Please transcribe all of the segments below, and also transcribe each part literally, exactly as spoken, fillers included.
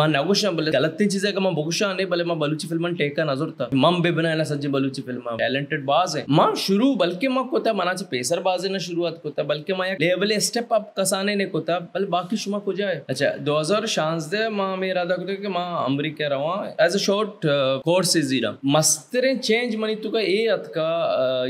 नगुश गलत चीज है भले बलूची फिल्म टेक का नजर था मम बेबना सज्जी बलूची फिल्म टैलेंटेड बाज है माँ शुरू बल्कि माँ को मना पेसर बाजे ना शुरुआत कोता बल्कि माँ लेवल स्टेप अप कसाने ने कोता बल बाकी शुमा को जाए। अच्छा दो हजार शांस दे माँ में इरादा करते कि माँ अमरीका रवा एज अ शॉर्ट कोर्स जीरा मस्तरे चेंज मनी तुका ए अतका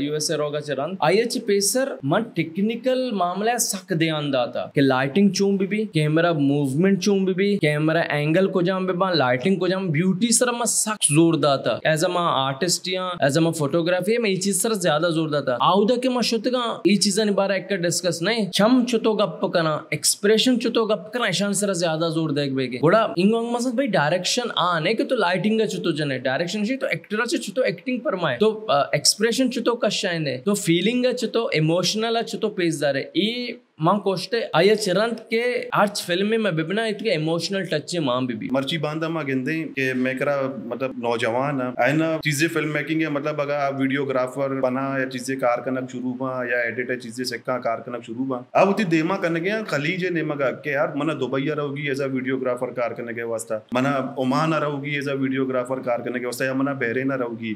यूएसए रोगा चरण आईएच पेसर माँ टेक्निकल मामला सक दे आंदा कि लाइटिंग चूंबी भी कैमरा मूवमेंट चूंबी भी कैमरा एंगल एंगल को जाम बे लाइटिंग को जाम ब्यूटी सर मा सख्त जोरदार था एज अ मा आर्टिस्ट या एज अ मा फोटोग्राफी में ई चीज सर ज्यादा जोरदार था आउदा के मा शतगा ई चीजन बारे एक डिस्कस नहीं छम छतो गप करना एक्सप्रेशन छतो गप करना ईशान सर ज्यादा जोर दे बेगे गोड़ा इंगोंग मस भाई डायरेक्शन आ ने के तो लाइटिंग का छतो जने डायरेक्शन से तो एक्टर से छतो एक्टिंग पर माए तो एक्सप्रेशन छतो कशाय ने तो फीलिंग छतो इमोशनल छतो पेजदार है ई मां कोष्टे आया चिरंत के आर्च फिल्म में बिबना इतके इमोशनल टच है मां बीबी मर्ची बांधा मां गिंदे के मैं करा मतलब नौजवान आयना चीजें फिल्म मेकिंग है मतलब अगर आप वीडियोग्राफर बना या चीजें कार कनक शुरू बा या एडिटर चीजें सेक्का कार कनक शुरू बा अब उती देमा कने के खलीज नेमा का के यार मना दुबई रहोगी एज अ वीडियोग्राफर कार कने के वास्ता मना ओमान रहोगी एज अ वीडियोग्राफर कार कने के वास्ता या मना बहरीन रहोगी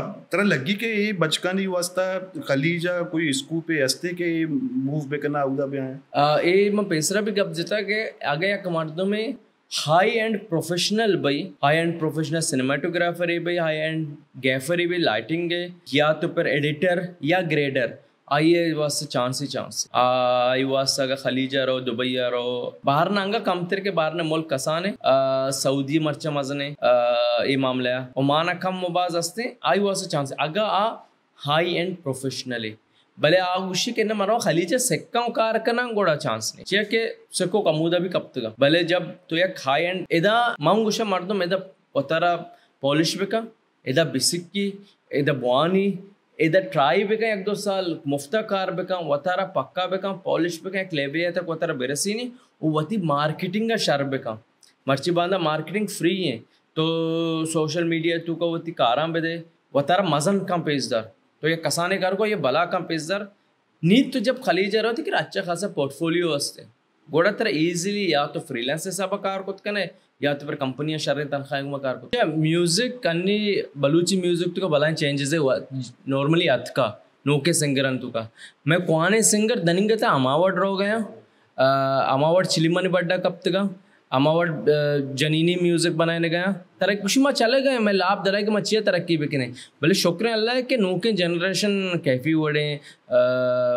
अब तरह लगी के ये बचकानी वास्ता खलीजा कोई स्कूप पे हस्ते के मूव बे पेसरा भी गप जता के आगे या कमांडो में हाई एंड प्रोफेशनल भाई हाई एंड प्रोफेशनल सिनेमाटोग्राफर है भाई हाई एंड गैफर है भाई लाइटिंग है या तो पर एडिटर या ग्रेडर आइए वास्ते चांस ही चांस आई वास्ता का खलीजा रहो दुबई रहो बाहर नांगा कम तेर के बाहर ने मुल्क कसाने सऊदी मर्चा मजने ये मामला ओमान कम मुबाज हस्ते आई वास्ते चांस आगा आ हाई एंड प्रोफेशनल है भले आगुशी के ना मरो खलीजा सेक्का उकार का ना गोड़ा चांस नहीं चाहिए के सेको कमूदा भी कब तक भले जब तो ये खाई एंड इदा मांगुशा मर दो मेदा उतारा पॉलिश बेका इदा बिसिक की इदा बुआनी इदा ट्राई बेका एक दो साल मुफ्ता कार बेका उतारा पक्का बेका पॉलिश बेका एक लेबे तक उतारा बेरसीनी वती मार्केटिंग का शर बेका मर्ची बांधा मार्केटिंग फ्री है तो सोशल मीडिया तू का वती कारा बेदे वतारा मजन कम पेजदार तो ये कसाने कार को ये भला कम पेजदार नीत तो जब खलीजा रहो कि अच्छा खासा पोर्टफोलियो हस्ते गोड़ा तरह ईजिली या तो फ्रीलांस हिसाब कार को कने या तो फिर कंपनियां शर्रे तनख्वाह कार को म्यूजिक कन्नी बलूची म्यूजिक तो भला चेंजेस हुआ नॉर्मली अत का नोके सिंगर तुका मैं कुआने सिंगर दनिंग था अमावट रहो गया अमावट चिलीमन बड्डा कब तक अमावट जनीनी म्यूजिक बनाने गया तरह खुशी माँ चले गए मैं लाभ दरा कि मचिया तरक्की भी नहीं भले शुक्र अल्लाह के नूके जनरेशन कैफी वड़े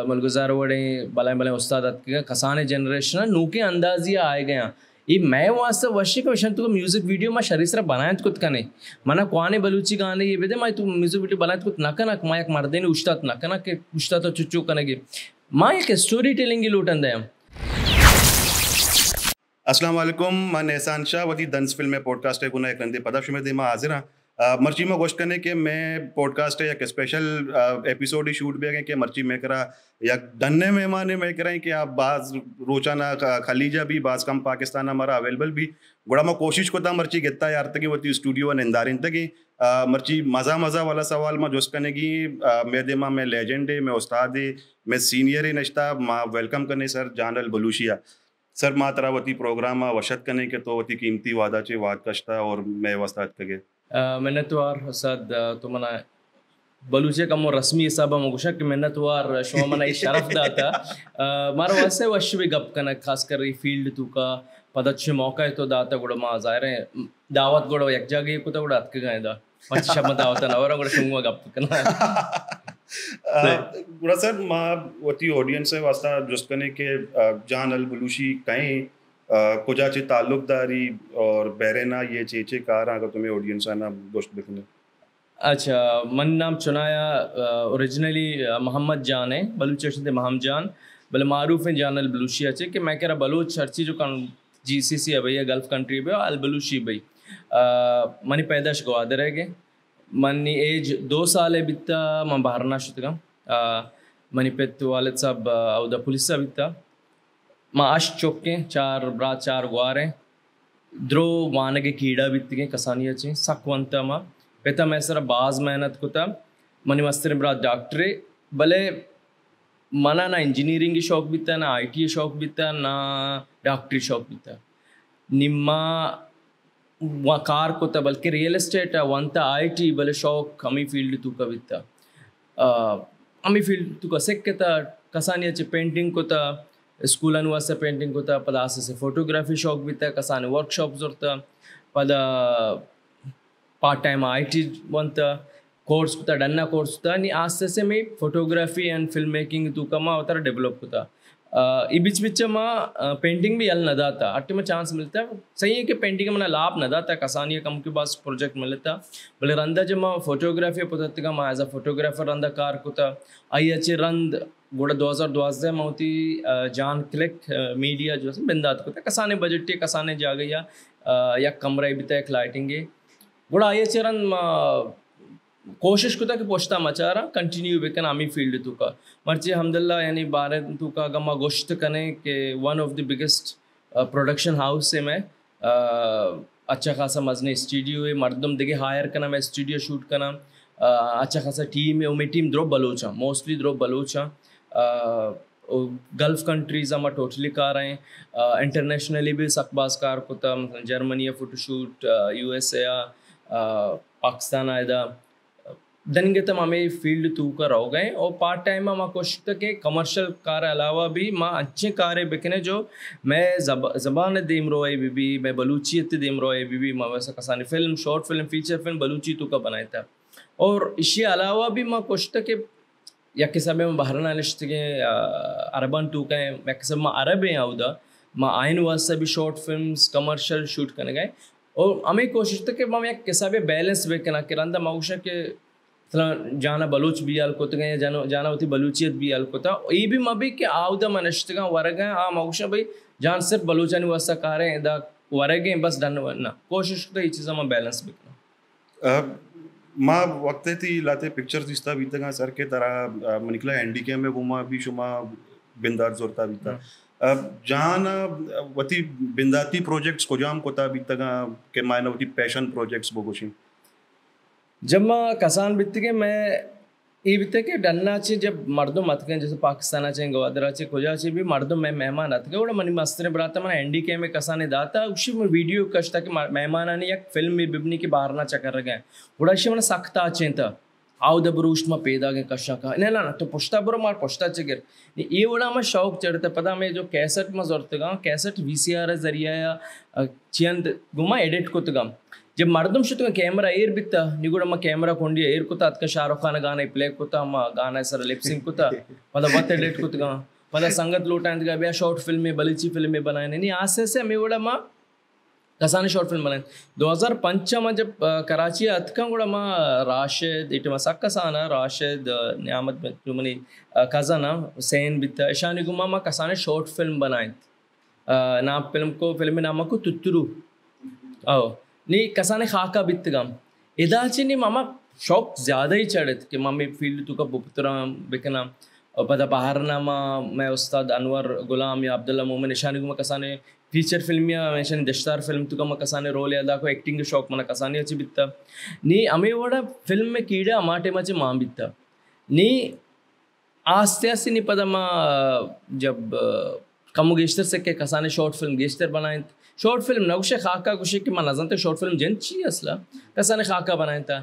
मलगुजार वड़े भला भले उस्ताद खसाने जनरेशन नूके अंदाजिया आए गया ये मैं वास्तव वशी का विषय तुम म्यूजिक वीडियो में शरीर सर बनाए कुछ का नहीं मना कुआने बलूची गाने ये बेदे मैं तू म्यूजिक वीडियो बनाए कुछ ना कनक माँ एक मरदे नहीं उछता ना कनक के उछता तो चुच्चू कनगे माँ एक स्टोरी टेलिंग की लूटन दें। अस्सलाम वालेकुम मैं नेहसान शाह वती दंस फिल्म पॉडकास्ट है गुना एक रंदे पदाश में देमा हाजिर हां मर्ची में गोश्त करने के मैं पॉडकास्ट है या स्पेशल एपिसोड ही शूट भी के मर्ची में करा या धन्य मेहमान में कराएँ कि आप बाज रोचाना खलीजा भी बाज कम पाकिस्तान हमारा अवेलेबल भी बड़ा मैं कोशिश करता मर्ची गिरता यार तक वती स्टूडियो नंदारिन तक मर्ची मज़ा मज़ा वाला सवाल माँ जोश करने की मैं देमा मैं लेजेंड है मैं उस्ताद है मैं सीनियर है नश्ता माँ वेलकम करने सर जान अल बलूशी सर माँ तरा वती प्रोग्राम वशत कने के तो वती कीमती वादा चे वाद कश्ता और मैं वस्ताद कगे मेहनत वार सद तो मना बलूचे का मो रस्मी हिसाब हम गुशा कि मेहनत वार शो मना ये शरफ दाता मार वासे वश भी गप कना खास कर ये फील्ड तू का पता छे मौका है तो दाता गुड़ा माँ जाहिर है दावत गुड़ा एक जगह को तो गुड़ा अटके गए दा अच्छा शब्द दावत ना और गुड़ा सुंगा गप कना बड़ा सर माँ वती ऑडियंस है वास्ता जुस्त करने के जान अल बलूशी कहें कुछ ताल्लुकदारी और बहरेना ये चेचे कार अगर तुम्हें ऑडियंस आना दोस्त देखने। अच्छा मन नाम चुनाया ओरिजिनली मोहम्मद जान है बलूच थे महम जान भले मारूफ है जान अल बलूशी अच्छे कि मैं कह रहा बलोच अर्ची जो जी सी सी है भैया गल्फ कंट्री पे अल बलूशी भाई मनी पैदाश गवादर है के मनी एज दो साल है बिता मैं बाहर ना शुतगा मनी पेत वालद साहब अवदा पुलिस सा बिता माँ आश चौक के चार ब्रात चार गुआर हैं द्रो वान के कीड़ा बीत के कसानिया चे सकवंता माँ पेता मैं सर बाज मेहनत कोता मनी मस्तर ब्रात डॉक्टरे भले मना ना इंजीनियरिंग की शौक बीता ना आई टी शौक बीता ना डॉक्टरी शौक बीता निम्मा कार बल्कि रियल एस्टेट वंत आईटी बल शौक हमी फील्ड तुका वित्ता हमी फील्ड तुका सेक्केता कसानियाचे पेंटिंग कोता स्कूलान वस्ता पेंटिंग कोता पदा आसे फोटोग्राफी शौक बिता कसाने वर्कशॉप जोरता पदा पार्ट टाइम आईटी वंता कोर्स कोता डन्ना कोर्स कोता नी आसे से मी फोटोग्राफी एंड फिल्म मेकिंग तुका मा वतार डेवलप कोता इ बीच बीच माँ पेंटिंग भी यल न दाता अट्टे में चांस मिलता है सही है कि पेंटिंग में लाभ न दाता कसानिया कम के पास प्रोजेक्ट मिलता बोले रंदा जब माँ फोटोग्राफी पद्धति का माँ एज अ फोटोग्राफर रंदा कार कोता आई अच्छे रंद गोड़ा दो हज़ार दस में होती जान क्लिक मीडिया जो है बिंदात कोता कसाने बजट कसाने जा गई या कमरा बीता लाइटिंग गोड़ा आई अच्छे रंद कोशिश कोता कि पोछता मचारा कंटिन्यू बेकन आमी फील्ड तुका मर्चे हमदल्ला यानी भारत तुका गमा गोश्त कने के one of the biggest production house से मैं अच्छा खासा मजने स्टूडियो है मर्दम देखे हायर करना मैं स्टूडियो शूट करना अच्छा खासा टीम है उमे टीम द्रोब बलोचा मोस्टली द्रोब बलोचा गल्फ कंट्रीज हम टोटली कार हैं इंटरनेशनली भी सकबाज कार कोता Germany photoshoot U S A Pakistan आयदा दिन के तम हमें फील्ड तू कर हो गए और पार्ट टाइम में माँ कोशिश के कमर्शियल कार अलावा भी माँ अच्छे कारें बिकने जो मैं जब जबान देम रोए बीबी मैं बलूची इतने देम रोए बीबी माँ वैसा कसानी film short film feature film Balochi तू का बनाया था और इसके अलावा भी माँ कोशिश के या किस में बहरान रिश्ते के अरबन तू का या किस में अरब हैं उदा माँ आयन वास्ता भी शॉर्ट फिल्म कमर्शल शूट करने गए और हमें कोशिश के माँ या किस में बैलेंस बेकना के रंदा माउशा के मतलब जाना बलूच भी अलकोता या जानो जाना होती बलूचियत भी अलकोता ये भी मबी के आवदा मनश्तगा वर्ग हैं आ मौशा भाई जान सिर्फ बलूचानी वास्ता कार हैं दा वर्ग हैं बस डन वरना कोशिश तो ये चीज़ हम बैलेंस बिकना माँ वक्त थी लाते पिक्चर्स दिस्ता बीता का सर के तरह निकला एंडी के में घुमा भी शुमा बिंदार जोरता बीता जाना वती बिंदाती प्रोजेक्ट्स को जाम कोता बीता के मायना वती पैशन प्रोजेक्ट्स बोगोशी जब माँ कसान बीत के मैं ये बीते के डन्ना चे जब मर्दों मत गए जैसे पाकिस्तान आचे गवादरा चे खोजा चे भी मर्दों मैं मेहमान आते गए उड़ा मनी मस्त ने बनाता मैंने एंडी के में कसाने दाता उसी में वीडियो कश्ता कि मेहमान आने या फिल्म में बिबनी के बाहर ना चक्कर गए उड़ा इसी मैंने सख्ता आचे था आओ दबरूष्ट में पैदा गए कशा का नहीं ना तो पुछता बुरा मार पुछता चिगर ये बड़ा मैं शौक चढ़ता पता मैं जो कैसेट में जोरते गाँव कैसेट वी सी आर जरिया या चंद गुमा एडिट को तगाम जब मर्दम शुतुगा कैमरा एयर बिकता निगुड़म कैमरा कोंडी एयर कोता अतका शाहरुख खान गाना प्ले कोता हम गाना सर लिपसिंग कोता पता वत एडिट कोता पता संगत लोटांत का बे शॉर्ट फिल्म में बलूची फिल्म में बनाए नहीं आसे से मेवड़ा मां कसाने शॉर्ट फिल्म बनाए दो हज़ार पाँच में जब कराची अतका गुड़ा मां राशिद इटमा सक्कसाना राशिद नियामत तुमनी खजाना हुसैन बिता ईशानी गुमा मां कसाने शॉर्ट फिल्म बनाए नाम फिल्म को फिल्म नाम को तुत्तुरू आओ नहीं कसाने खाका बित गम इधाचे नहीं मामा शौक ज़्यादा ही चढ़त कि मामी फील्ड तुका बुपतरा बिकना और पता बाहर नामा मैं उस्ताद अनवर गुलाम या अब्दुल्ला मोमिन निशानी को मैं कसाने फीचर फिल्म या निशानी दस्तार फिल्म तुका मैं कसाने रोल या दाखो एक्टिंग के शौक मना कसाने अच्छी बिता नहीं हमें वड़ा फिल्म में कीड़ा माटे मचे माँ बिता नहीं आस्ते आस्ते नहीं पता माँ जब कमो गेस्टर से के कसाने शॉर्ट फिल्म गेस्टर बनाए शॉर्ट फिल्म नौशे खाका गुशे की माना जानते शॉर्ट फिल्म जन ची असला कसाने खाका बनाया था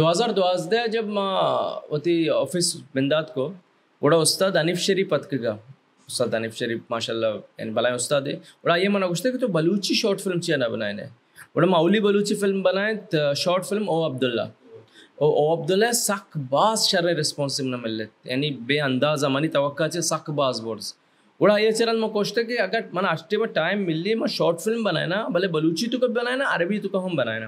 दो हज़ार दस दे जब माँ वती ऑफिस बिंदात को वड़ा उस्ताद अनिफ शरीफ पतक का उस्ताद अनिफ शरीफ माशाल्लाह यानी भला उस्ताद है वड़ा ये मना गुशते कि तो बलूची शॉर्ट फिल्म चाहिए ना बनाए ने वड़ा माउली बलूची फिल्म बनाए तो शॉर्ट फिल्म ओ अब्दुल्ला और ओ अब्दुल्ला सकबाज शर रिस्पॉन्सिव न मिले यानी बेअंदाजा मानी तवक्का चे सकबाज बोर्ड्स वड़ा ये चरण में कोशिश कि अगर मन आस्टे में टाइम मिले मैं शॉर्ट फिल्म बनाए ना भले बलूची तो कब बनाए ना अरबी तो कब हम बनाए ना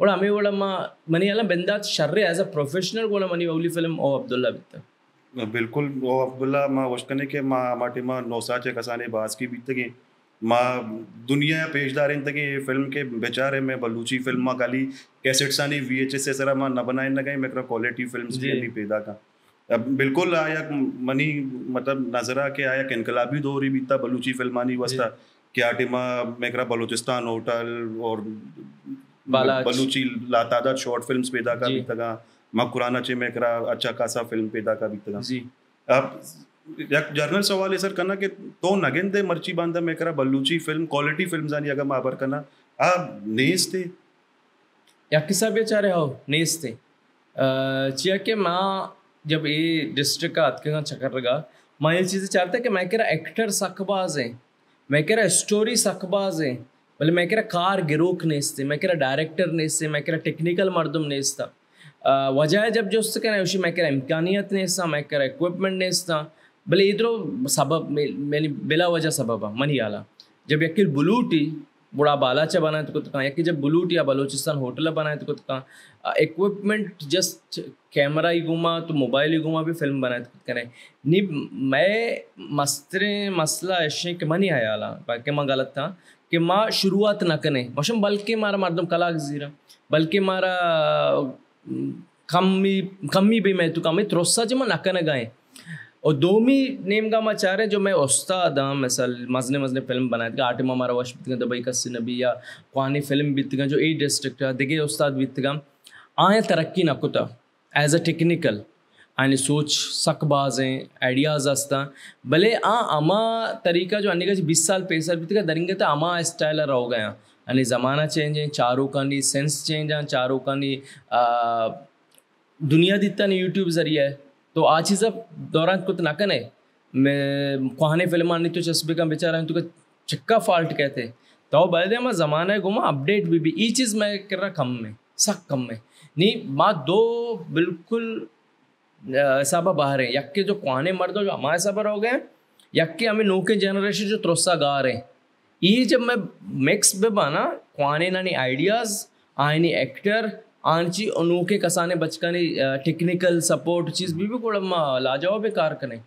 वड़ा हमें वड़ा माँ मनी अला बिंदा शर्रे एज अ प्रोफेशनल वड़ा मनी वाली फिल्म ओ अब्दुल्ला बीतता बिल्कुल ओ अब्दुल्ला माँ वशकने के माँ हमारे माँ नौसाचे कसाने बाज की बीत गई माँ दुनिया पेशदार इन तक ये फिल्म के बेचारे में बलूची फिल्म माँ खाली कैसेटसानी वी एच एस से सरा माँ न बनाए न गई मेरा क्वालिटी फिल्म पैदा का बिल्कुल आया मनी मतलब नजरा के आया इनकलाबी दौर बीता बलूची फिल्मानी वस्ता क्या टिमा मेरा बलोचिस्तान होटल और बलूची लातादाद शॉर्ट फिल्म्स पैदा का बीतगा माँ कुराना चे मेरा अच्छा खासा फिल्म पैदा का बीतगा जी अब जर्नल सवाल है सर करना कि तो नगेंदे मर्ची बांधा मेरा बलूची फिल्म क्वालिटी फिल्म जानी अगर माँ करना नेस्ते याकि सब बेचारे हो नेस्ते चिया के माँ जब ये डिस्ट्रिक्ट का अतके का चक्कर लगा माँ ये चीज़ें चाहता है कि मैं केरा एक्टर सकबाज है, मैं केरा स्टोरी सकबाज है, भले मैं केरा कार गिरोक नेस्ते, मैं केरा डायरेक्टर नेस्ते, मैं केरा टेक्निकल मर्दम नेस्ता। वजह जब जो उससे कहना उसी मैं केरा इम्कानियत नेस्ता, मैं केरा इक्विपमेंट नेस्ता, भले इधरों सबब मैंने बिला वजह सबबा मन ही आला। जब यकील बलूटी बुढ़ा बालाचा बनाए तो कुछ कहाँ, जब बलूट या बलोचिस्तान होटल बनाए तो कुछ कहाँ इक्विपमेंट जस्ट कैमरा ही घुमा तो मोबाइल ही घुमा भी फिल्म बनाए तो कुछ करें नी। मैं मस्त्रे मसला ऐसे कि मन ही आया आला बाकी माँ गलत था कि माँ शुरुआत ना करें मशम, बल्कि मारा मरदम कला जीरा, बल्कि मारा कमी कमी भी मैं तो कमी त्रोसा जमा ना करें गाएँ। और दो मी नेम का मचा रहे जो मैं उस्ताद हाँ, मिसल मजने मजने फिल्म बनाए थे आटे माँ मारा वश बीतगा दुबई कस्सी नबी या कहानी फिल्म बीतगा जो ए डिस्ट्रिक्ट दिखे उस्ताद बीतगा आए तरक्की ना कुता एज अ टेक्निकल आने सोच सकबाज हैं आइडियाज़ आस्ता भले आ आमा तरीका जो आने का बीस साल पैंसठ साल बीतगा दरिंगे तो आमा स्टाइल रहो गए यानी ज़माना चेंज है, चारों का नहीं सेंस चेंज है, चारों का नहीं दुनिया दिता नहीं यूट्यूब जरिए तो आ चीज़ दौरान कुछ ना कने मैं कहानी फिल्म नहीं तो चस्बे का बेचारा है तो चक्का फाल्ट कहते तो बल्दे मैं ज़माना घुमा अपडेट भी भी ये चीज़ मैं कर रहा कम में सक कम में नहीं माँ दो बिल्कुल साबा बाहर है यके जो कहानी मर्द जो हमारे साबर हो गए यके हमें नोके जनरेशन जो त्रोसा गा रहे ये जब मैं मिक्स में बना कहानी नानी आइडियाज़ आयनी एक्टर आंची अनोखे कसाने बचकाने टेक्निकल सपोर्ट चीज़ भी भी गोड़ा माँ लाजाओ बेकार करें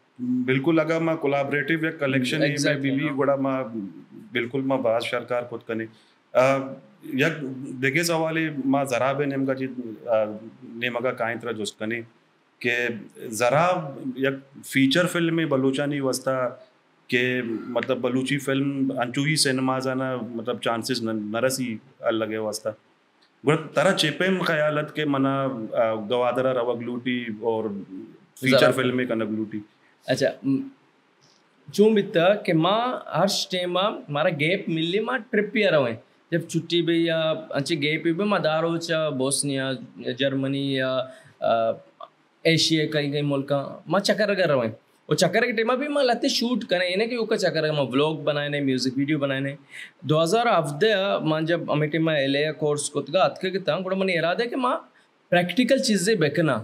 बिल्कुल लगा माँ कोलाबरेटिव या कलेक्शन exactly, भी भी गोड़ा माँ बिल्कुल माँ बाज सरकार खुद करें या देखे सवाले माँ जराब नेम का चीज नेम का काई तरह जोश करें के जराब या फीचर फिल्म में बलूचानी वस्ता के मतलब बलूची फिल्म अंचूही सिनेमा जाना मतलब चांसेस नरसी लगे वस्ता तरह चेपेम ख्यालत के मना गवादरा रवगलूटी और फीचर फिल्म में कनगलूटी। अच्छा चूँ बिता कि माँ हर टाइम मारा गैप मिलली माँ ट्रिप पे रहा है जब छुट्टी भी या अच्छे गैप भी माँ दारो चा बोस्निया जर्मनी या एशिया कहीं कहीं मुल्क माँ चक्कर कर रहा है और चक्कर के टाइम भी माँ लाते शूट करें ना कि ओका चक्कर माँ व्लॉग बनाए ने म्यूजिक वीडियो बनाए ने दो हज़ार अवधया माँ जब हमें टाइम एलिया कोर्स को अतकता थोड़ा मन इरादा है कि माँ प्रैक्टिकल चीज़ें बेकना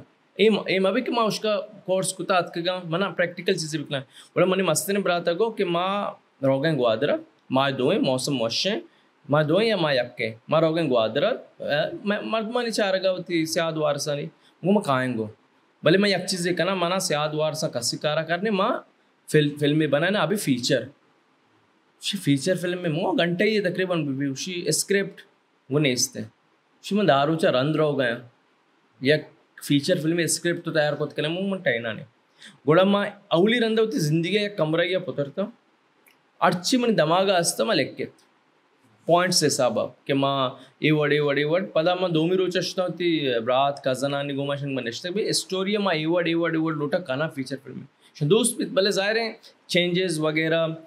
एम एम अभी कि माँ उसका कोर्स कुता अतकेगा मना प्रैक्टिकल चीज़ें बेकना बड़ा मन मस्ती ने बराता को कि माँ रोगें ग्वादरा माँ दोएँ मौसम मोशें माँ दोएँ या माँ यक्के माँ रोगें ग्वादरा मैं मर्दमा चाह रहा होती सियाद वारसानी वो माँ खाएँगो भले मैं एक चीज़ देखना माना सियाद वार सा कसिकारा करने माँ फिल्म फिल्में बनाना अभी फीचर उसी फीचर फिल्म में मुँह घंटे ही तकरीबन भी उसी स्क्रिप्ट वो नेचते उसी मैं दारूचा रंध्र हो गया या फीचर फिल्म में स्क्रिप्ट तो तैयार खुद करें मुँह मन टहना ने गोड़ा माँ अवली रंध्र होती जिंदगी या कमरा या पुतरता अच्छी मन दमाग आस्ता मैं लेके पॉइंट्स से साब कि माँ award award award पदा माँ दो मी रोच असता होती रात कजन आने गोमा शंग बनते भी स्टोरी माँ award award award लोटा काना फीचर फिल्म में दोस्त भले जाहिर हैं चेंजेस वगैरह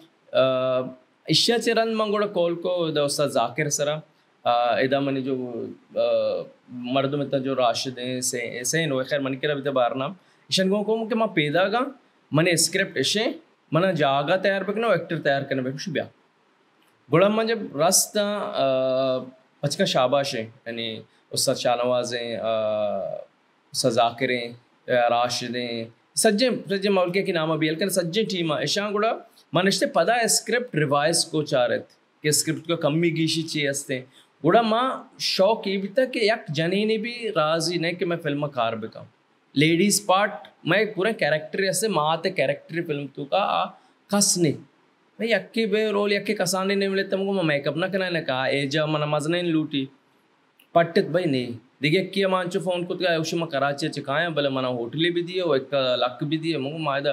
इश्या चरण माँ गोड़ा कॉल को दोस्ता जाकिर सरा इदा मैंने जो मर्दों में जो राशिद हैं से ऐसे हैं खैर मन के रहा बार नाम ईशन गो को माँ पैदा का मैंने स्क्रिप्ट ऐसे मना जागा तैयार बना एक्टर तैयार करना पे कुछ ब्याह गोड़ा माँ जब रास्ता पचका शाबाश है यानी उसका शाहनवाजें उसका जाकिरें राशिदें सज्जे सज्जे माउल के नाम अभी हल्के सज्जे टीम ऐशा गोड़ा मनते पदा स्क्रिप्ट रिवाइज को चारत कि स्क्रिप्ट को कमी गीशी चाहिए हंसते गोड़ा माँ शौक ये भी था कि यक जनी ने भी राजी नहीं कि मैं फिल्म कार बिका लेडीज़ पार्ट मैं पूरा कैरेक्टर ऐसे माँ ते कैरेक्टर फिल्म तो का कसने मैं यक्के बे रोल यक्के कसाने नहीं मिले तुमको मैं मेकअप ना करना कहा एजा मन मज नहीं लूटी पट्ट भाई नहीं देखिए यक्की मानचो फोन को उसे मैं कराची चिकाएँ भले मना होटलें भी दिए और एक लाख भी दिए मुँह मादा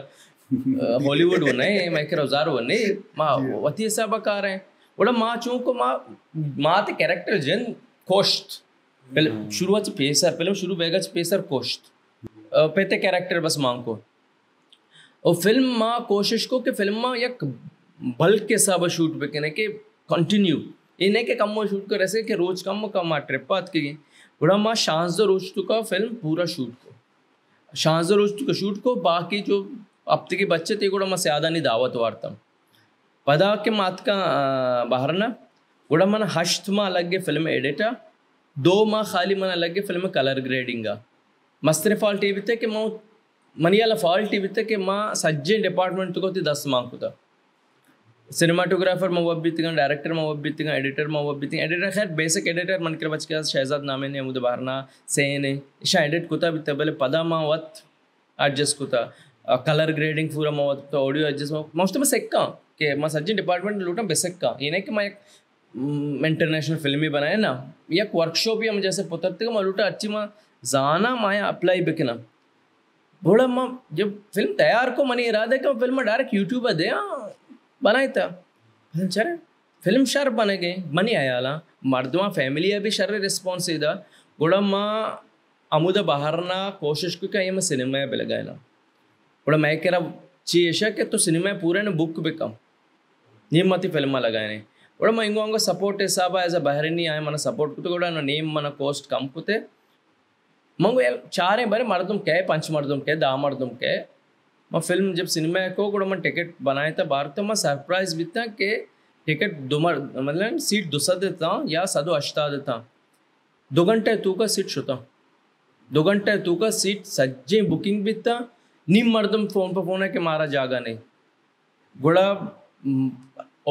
हॉलीवुड होना है मैं कह रोजार हो नहीं माँ वती सब आ रहे हैं बोला माँ चूँ को माँ माँ तो कैरेक्टर जन कोश्त पहले शुरुआत पेसर पहले शुरू बेगा पेसर कोश्त पहते कैरेक्टर बस माँ को और फिल्म माँ कोशिश को कि फिल्म माँ यक बल्क के साथ शूट पे कहने के कंटिन्यू इन्हें के कम शूट कर ऐसे के रोज कम कम ट्रिप अतकी बड़ा शांस रोज का फिल्म पूरा शूट को शांस रोज का शूट को बाकी जो अब तक बच्चे थे गुड़ा मस यादा नहीं दावत वार्ता पदा के मात का बाहर ना गुड़ा मन हश्त माँ अलग फिल्म एडिटा दो माँ खाली मन अलग फिल्म कलर ग्रेडिंगा मस्तर फॉल टीवी थे कि माँ मनियाला फॉल टीवी थे कि माँ सज्जन डिपार्टमेंट को थी दस माँ को था सिनेमाटोग्राफर मवब्बितिंगा डायरेक्टर मवब्बितिंगा एडिटर मवब्बितिंगा एडिटर खैर बेसिक एडिटर मन के बच के शहजाद नामे ने मुद बारना सेने इशा एडिट कुता भी तबले पदा मावत एडजस्ट कुता कलर ग्रेडिंग पूरा मावत तो ऑडियो एडजस्ट मोस्ट में सेक्का के मैं सज्जन डिपार्टमेंट लूटा बेसेक्का ये नहीं कि मैं एक इंटरनेशनल फिल्म ही बनाए ना या वर्कशॉप ही हम जैसे पुतरते मैं लूटा अच्छी माँ जाना माया अप्लाई बिकना बोला माँ जब फिल्म तैयार को मन इरादा कि फिल्म डायरेक्ट यूट्यूब दे बनाया था चल फिल्म शर बने गए मनी आयाला मर्दमा फैमिली अभी शर रिस्पॉन्स इदा गुड़ा माँ अमुदा बाहर ना कोशिश को क्या ये मैं सिनेमा पे लगाए ना गुड़ा मैं कह रहा चाहिए ऐसा कि तो सिनेमा पूरे ने बुक भी कम ये मत ही फिल्म लगाए गुड़ा मैं इंगोंगा सपोर्ट है साहब एज अ बहरीनी आए मना सपोर्ट कुछ गुड़ा नेम मना कॉस्ट कम कुते मंगो यार चार बारे मर्दम कहे पंच मर्दम कहे दा मर्दम कहे मैं फिल्म जब सिनेमा को गुड़ा मैं टिकट बनाया था बाहर तो मैं सरप्राइज भी था कि टिकट दो मर मतलब सीट दूसरा देता या साधो अश्ता देता दो घंटे तू का सीट छोता दो घंटे तू का सीट सज्जे बुकिंग भी था नीम मर्दम फ़ोन पर फोन है कि मारा जागा नहीं गुड़ा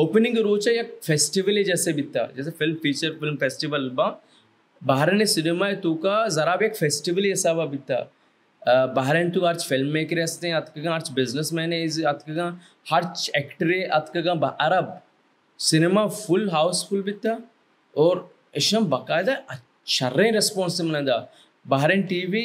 ओपनिंग रोच है या फेस्टिवल जैसे भी था जैसे फिल्म फीचर फिल्म फेस्टिवल बा बाहर ने सिनेमा तू का ज़राब एक फेस्टिवल ऐसा हुआ भी था बहरीन तो आज फिल्म मेकर हस्ते हैं अतक आज बिजनेसमैन है इस अतक हर एक्टरे अतक अरब सिनेमा फुल हाउसफुल भी था और इसमें बाकायदा अच्छा रिस्पॉन्स मन था बहरीन टीवी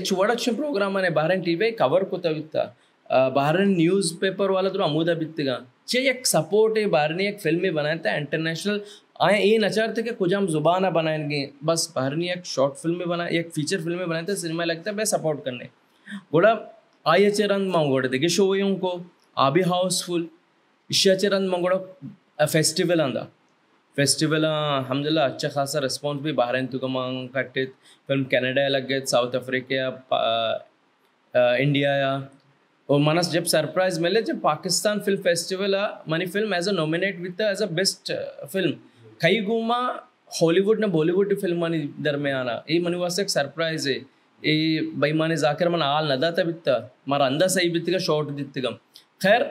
एच वड़ा प्रोग्राम है बहरीन टीवी कवर कोता भी था बहरीन न्यूज़ पेपर वाला तो अमूदा बितगा चे एक सपोर्ट है बहरीनी एक फिल्म बनाया था इंटरनेशनल आए ये नचार थे कि कुछ हम जुबाना बनाएंगे बस बहरीनी एक शॉर्ट फिल्म में बना एक फीचर फिल्म में बनाए थे सिनेमा लगता है मैं सपोर्ट करने बोला आई अच्छे रन मंगोड़े देखे शो हुई उनको आ भी हाउसफुल इसे अच्छे रन मंगोड़ा फेस्टिवल आंदा फेस्टिवल हमदुल्ला अच्छा खासा रिस्पॉन्स भी बहरीन तुक मांग कटे फिल्म कैनेडा लग गए साउथ अफ्रीका इंडिया और मनस जब सरप्राइज मिले जब पाकिस्तान फिल्म फेस्टिवल आ मनी film as a nominate with as a best film कई गुमा हॉलीवुड ने बॉलीवुड फिल्म मनी दरमियान ये मनी वास्ते एक सरप्राइज है ये बेईमाने जाकर मन आल नदा था बिता मारा अंदा सही बितगा शॉर्ट दितगा खैर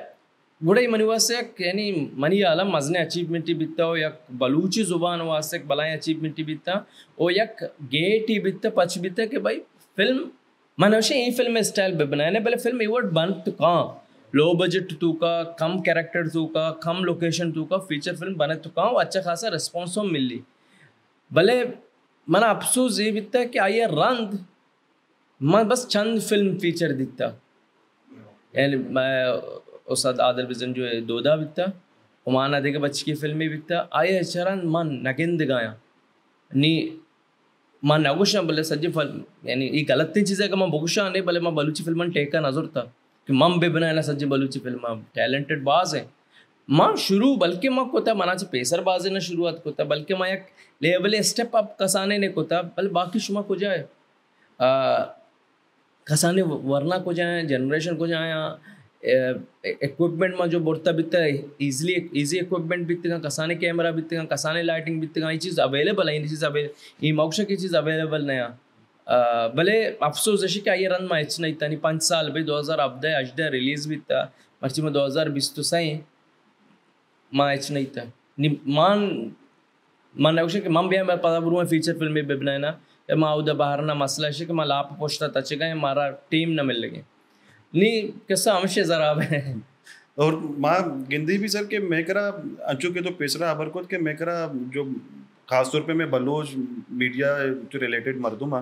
गुड़ा ये मनी वास्ते यानी मनी आला मजने अचीवमेंट बिता हो या बलूची जुबान वास्ते बलाएँ अचीवमेंट बिता और यक गेट ही बिता पच बिता कि भाई फिल्म मनोशे ये फिल्म स्टाइल भी बनाने पहले फिल्म इवर्ट बन तो कहाँ लो बजट तू का कम कैरेक्टर तू का कम लोकेशन तू का फीचर फिल्म बने तो कहाँ अच्छा खासा रिस्पॉन्स मिल ली भले मना अफसोस ये बीतता कि आइए रंग मैं बस चंद फिल्म फीचर दिखता यानी मैं उस आदल बिजन जो है दोदा बिकता हुमान आदे के बच्चे की फिल्म भी बिकता आइए चरण मन नगिंद गाया नी माँ नगुश बोले सज्जी फिल्म यानी ये गलत चीज़ है कि मैं बगुशा नहीं बोले मैं बलूची फिल्म टेका नजर था कि मम भी बनाया सज्जी बलूची फिल्म टैलेंटेड बाज है माँ शुरू बल्कि माँ कोता मना से पेसर बाजे ना शुरुआत कोता बल्कि माँ एक लेवल स्टेप अप कसाने ने कोता बल बाकी शुमा को जाए कसाने वरना को जाए जनरेशन को जाए इक्विपमेंट में जो बोरता बिकता है ईजिली ईजी इक्विपमेंट बिकते कसाने कैमरा बिकते कसाने लाइटिंग बिकते ये चीज़ अवेलेबल है ये चीज़ अवेलेबल ये मौका की चीज़ अवेलेबल नहीं है भले अफसोस जैसे कि ये रन मैच नहीं था नहीं पाँच साल भाई दो हज़ार अब्दे अजडे रिलीज भी था मर्ची में दो हज़ार बीस तो सही मैच नहीं था नहीं मान मान नौशा कि मम भी मैं पता बुरू है फीचर फिल्म भी बनाए ना माँ उदा बाहर ना मसला है कि मैं लाप पहुँचता था अच्छे हमारा टीम ना मिल लगे नहीं कैसा अवश्य ज़राब है और माँ गिंदी भी सर के मेकरा अंचू के तो पेसरा अबर को के मेकरा जो खास तौर पे मैं बलोच मीडिया जो रिलेटेड मर्दू माँ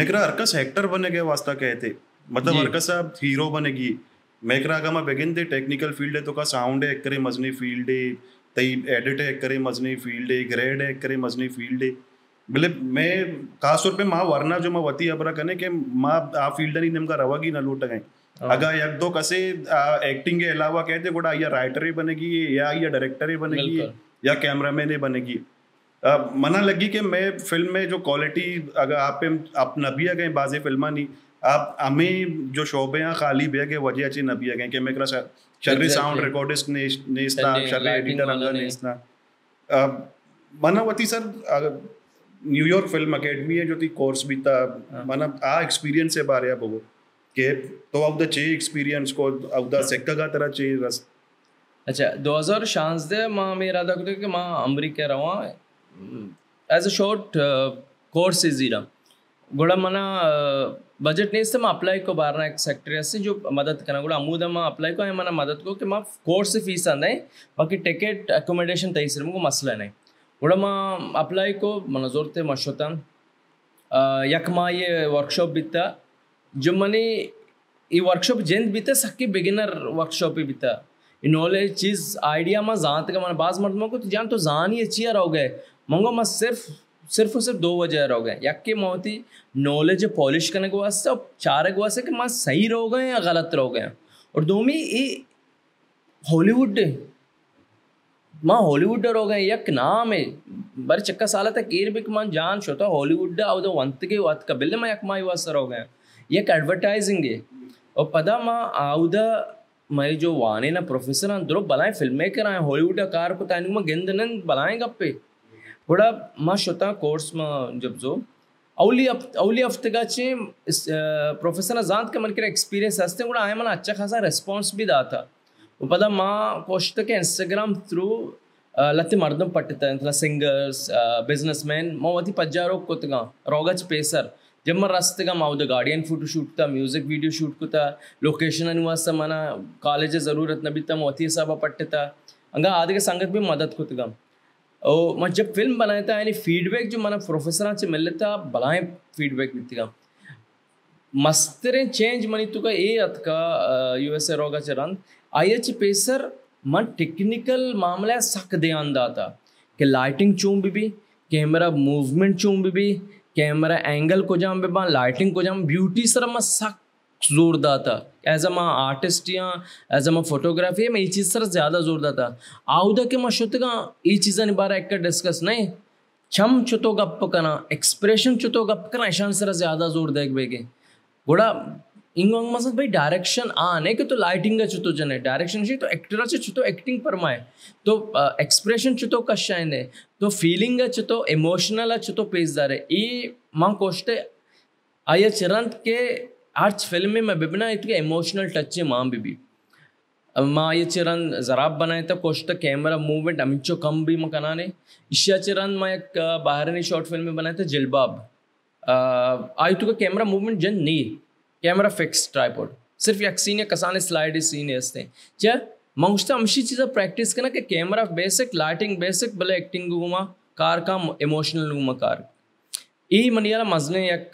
मेकरा अरकस एक्टर बने के वास्ता कहे थे मतलब अरकस साहब हीरो बनेगी मेकरा का माँ बेगिन दे टेक्निकल फील्ड है तो का साउंड है करे मजनी फील्ड है तई एडिट है करे मजनी फील्ड है ग्रेड है करे मजनी फील्ड है बोले मैं खास तौर पर माँ वरना जो माँ वती अबरा कने के माँ आ फील्ड नहीं नम का रवागी न लूट गए अगर एक दो कसे एक्टिंग के अलावा कहते गोड़ा या राइटर ही बनेगी या या डायरेक्टर ही बनेगी या कैमरा मैन बनेगी। मना लगी कि मैं फिल्म में जो क्वालिटी अगर आप आप नबी आ गए बाजे फिल्मा नहीं आप हमें जो शोबे हैं खाली बे गए वजह अच्छी नबी आ गए कि मैं शर्रे साउंड रिकॉर्डिस्ट ने नेस्ता शर्रे एडिटर अंदर नेस्ता मना वती सर न्यूयॉर्क फिल्म अकेडमी है जो थी कोर्स भी था मना आ एक्सपीरियंस से बारे आप वो के तो अब द चे एक्सपीरियंस को अब द सेक्टर का तरह चे रस। अच्छा दो हज़ार छह दे मां मेरा दा के मां अमेरिका रवा एज अ शॉर्ट कोर्स जीरा गोड़ा मना बजट नहीं से मैं अप्लाई को बारना एक सेक्टर से जो मदद करना गोड़ा अमूदा मैं अप्लाई को है मना मदद को कि मैं कोर्स फीस आंदा है बाकी टिकट अकोमोडेशन तय से मुको मसला नहीं गोड़ा मैं अप्लाई को मना जोर थे मशोता यक माँ ये वर्कशॉप बीता जो मनी ये वर्कशॉप जेंद बीता सक्की बिगिनर वर्कशॉप ही बीता नॉलेज चीज़ आइडिया मैं जान तक मैंने बाज मत मको तो जान तो जान ही अच्छी रह गए मंगो मैं सिर्फ सिर्फ और सिर्फ दो वजह रह गए यके मोती नॉलेज पॉलिश करने के वास्ते और चार के वास्ते कि मैं सही रह गए या गलत रह गए और दो में ये हॉलीवुड माँ हॉलीवुड रह गए यक नाम है बारे चक्का साला तक एर भी मान जान छोता हॉलीवुड और वंत के वत का बिल्ले मैं यक माँ वास्ते रह गए यक एडवर्टाइजिंग है और पता माँ आउदा मैं जो वाने ना प्रोफेसर हैं दो बलाएँ फिल्म मेकर आए हॉलीवुड कार को तैनिक मैं गेंद न बलाएँ गप्पे थोड़ा माँ शोता कोर्स में जब जो अवली अवली हफ्तगा चे प्रोफेसर ना जान के मन के एक्सपीरियंस हंसते थोड़ा आए मन अच्छा खासा रिस्पॉन्स भी दा था वो पता माँ कोशिश तक इंस्टाग्राम थ्रू लते मर्दम पट्टे सिंगर्स बिजनेसमैन मैं वही पज्जारो कोतगा रोगज पेसर जब मैं रास्ते का माउद गार्डियन फोटो शूट था म्यूजिक वीडियो शूट को था लोकेशन अनुवास मना कॉलेज ज़रूरत नबी तम वती साबा पट्टे था अंगा आदि के संगत भी मदद को था और मैं जब फिल्म बनाया था यानी फीडबैक जो मना प्रोफेसर से मिले था भलाएँ फीडबैक भी था मस्तरें चेंज मनी तुका ये अतका यू एस ए रोगा चरण आई एच पेसर मन टेक्निकल मामला सक ध्यान दाता कि लाइटिंग चूंब भी कैमरा मूवमेंट चूंब भी कैमरा एंगल को जाम बेबा लाइटिंग को जाम ब्यूटी सर मैं सख्त जोरदार था एज अ माँ आर्टिस्ट या एज अ माँ फोटोग्राफी मैं ये चीज़ सर ज़्यादा जोरदार था आउदा के मैं शुतगा ये चीज़ें निबारा एक कर डिस्कस नहीं छम छुतो गप करना एक्सप्रेशन छुतो गप करना ईशान सर ज़्यादा जोर दे बेगे गोड़ा इंगोंग मसद भाई डायरेक्शन आने के तो लाइटिंग का छुतो जने डायरेक्शन से तो एक्टर से छुतो एक्टिंग परमाए तो एक्सप्रेशन छुतो कशाइन है तो फीलिंग का छुतो इमोशनल छुतो पेजदार है ये माँ कोशते आया चरंत के आज फिल्म में मैं बिबना इतने इमोशनल टच है माँ बीबी माँ ये चरण जराब बनाए था कोशता कैमरा मूवमेंट अमिचो कम भी मकाना ने इश्या चरण मैं एक बहरीनी शॉर्ट फिल्म में बनाया था जिलबाब आयु तो कैमरा मूवमेंट जन नहीं कैमरा फिक्स ट्राइपॉड सिर्फ एक सीन या कसाने स्लाइड सीन हंसते चाहे मंगता अमशी चीज़ें प्रैक्टिस करना कि कैमरा बेसिक लाइटिंग बेसिक भले एक्टिंग घूमा कार का इमोशनल घूमा कार यही मनियाला मजने एक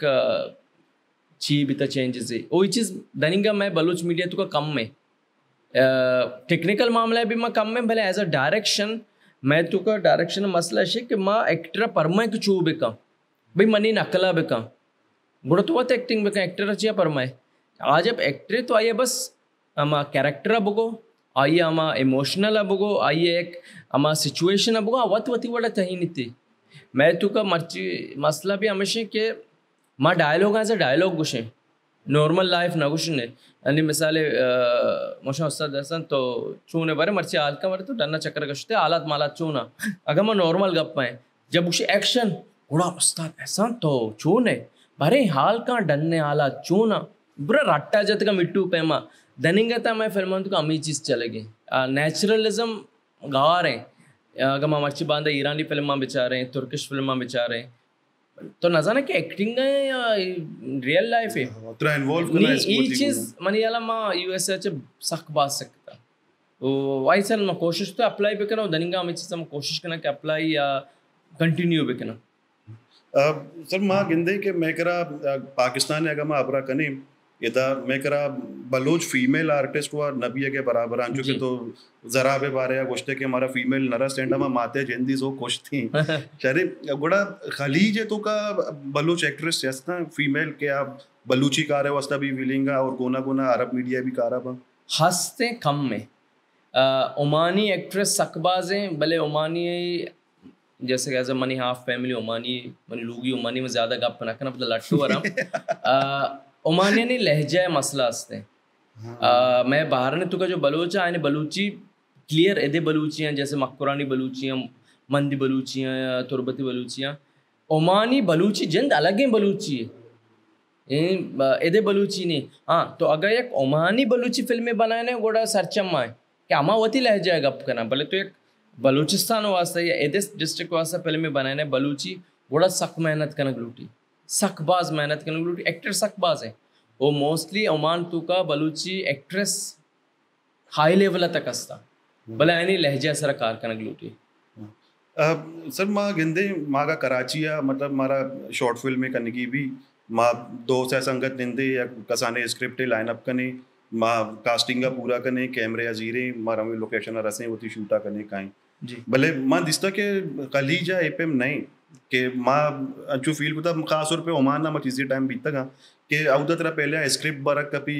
छी भी चेंजेस है वही चीज़ दनिंगा मैं बलूच मीडिया तो का कम में टेक्निकल मामला भी मैं कम में भले एज अ डायरेक्शन मैं तो का डायरेक्शन मसला है कि माँ एक्टर परमा के चू बेका भाई मनी नकला बेका गुड़ तो वह एक्टिंग बेका एक्टर अच्छी परमाए आज अब एक्टर तो आइए बस हमा कैरेक्टर अबगो आइए हमा इमोशनल अबगो आइए एक हमा सिचुएशन अबगो वत वती वाला चाहिए नीति मैं तो का मर्ची मसला भी हमेशा के माँ डायलॉग एज अ डायलॉग घुसें नॉर्मल लाइफ ना घुस ने यानी मिसाले मोशा उस्ताद हसन तो चूने बारे मर्ची आलका मारे तो डरना चक्कर घुसते आलात मालात चूना अगर मैं नॉर्मल गप पाएँ जब घुसे एक्शन घोड़ा उस्ताद हसन तो चूने भरे हाल का डन्ने आला चूना बुरा रट्टा जत का मिट्टू पैमा दनिंगा था मैं फिल्म तो अमी चीज़ चलेगी नेचुरलिज्म गा रहे अगर माँ मर्ची बांधा ईरानी फिल्मा बेचारे तुर्किश फिल्मा बेचारे तो ना जाना कि एक्टिंग है या रियल लाइफ है उतना इन्वॉल्व करना है ये चीज़ मनी याला माँ यूएसए से सख बात सकता तो वही सर मैं कोशिश तो अप्लाई भी करना दनिंगा अमी चीज़ मैं कोशिश करना कि अप्लाई या कंटिन्यू भी करना सर माँ गिंदे के मैं करा पाकिस्तान अगर मैं अपरा कने यदा मैं करा बलोच फीमेल आर्टिस्ट को नबी के बराबर आंचू के तो जराब बारे गोश्ते के हमारा फीमेल नरा स्टैंड में माते जेंदी जो खुश थी शरे गुड़ा खलीज तो का बलोच एक्ट्रेस जैसा फीमेल के आप बलूची कारे वास्ता भी विलेंगा और गोना गोना अरब मीडिया भी कारा बा हंसते कम में ओमानी एक्ट्रेस सकबाज़ें, भले ओमानी जैसे एज ए मनी हाफ फैमिली ओमानी मनी लूगी ओमानी में ज़्यादा गप रखना मतलब लट्टू आराम ओमानिया ने लहजा मसला हस्ते हाँ। मैं बाहर ने तुका जो बलोच आने बलूची क्लियर एदे बलूचियाँ जैसे मक्कुरानी बलूचियाँ मंदी बलूचियाँ या तुरबती बलूचियाँ ओमानी बलूची जंद अलग हैं बलूची एदे बलूची नहीं हाँ। तो अगर एक ओमानी बलूची फिल्में बनाने गोड़ा सरचम्मा है कि अमा वती लहजा गप करना भले तो एक बलूचिस्तान वास्ते या एदे डिस्ट्रिक्ट वास्ते फिल्में बनाने बलूची गोड़ा सख्त मेहनत करना लूटी सकबाज मेहनत करने एक्टर सकबाज है वो मोस्टली ओमान तू का बलूची एक्ट्रेस हाई लेवल तक हस्ता भले आने लहजा सर कार कनक लूटी सर माँ गिंदे माँ का कराची या मतलब मारा शॉर्ट फिल्में करने की भी माँ दोस्त या संगत निंदे या कसाने स्क्रिप्ट लाइनअप करने माँ कास्टिंग का पूरा करने कैमरे या जीरे मारा में लोकेशन रसें होती शूटा करने काएँ जी भले माँ दिस्ता के कलीजा ए पेम नहीं के माँ अच्छू फील को था खास तौर पे ओमान ना मत इसी टाइम बीतता था कि अवधा तरह पहले स्क्रिप्ट बरक कभी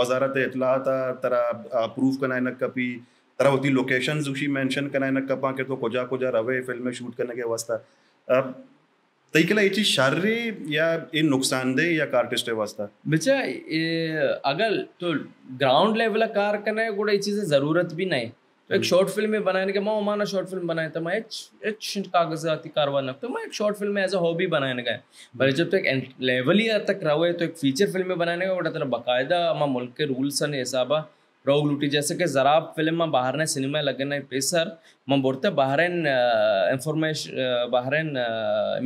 वजारत इतला था तरह अप्रूव करना है न कभी तरह होती लोकेशन उसी मेंशन करना है न कपा के तो कोजा कोजा रवे फिल्म में शूट करने के वास्ता अब तई के लिए ये चीज़ शारीरिक या ये नुकसानदेह या आर्टिस्ट के वास्ता बेचा अगर तो ग्राउंड लेवल कार करना है गोड़ा ये चीज़ें ज़रूरत भी नहीं तो एक शॉर्ट फिल्म में बनाने के माँ माना शॉर्ट फिल्म बनाए तो मैं एक कागजाती कारवाई ना तो मैं एक शॉर्ट फिल्म में एज अ हॉबी बनाने का भले जब तक तो लेवल ही तक रहो है तो एक फीचर फिल्म में बनाने का बड़ा बाकायदा माँ मुल्क के रूल्स ने हिसाब रोग लूटी जैसे कि जराब फिल्म में बाहर ने सिनेमा लगना पे सर माँ बोलते Bahrain information Bahrain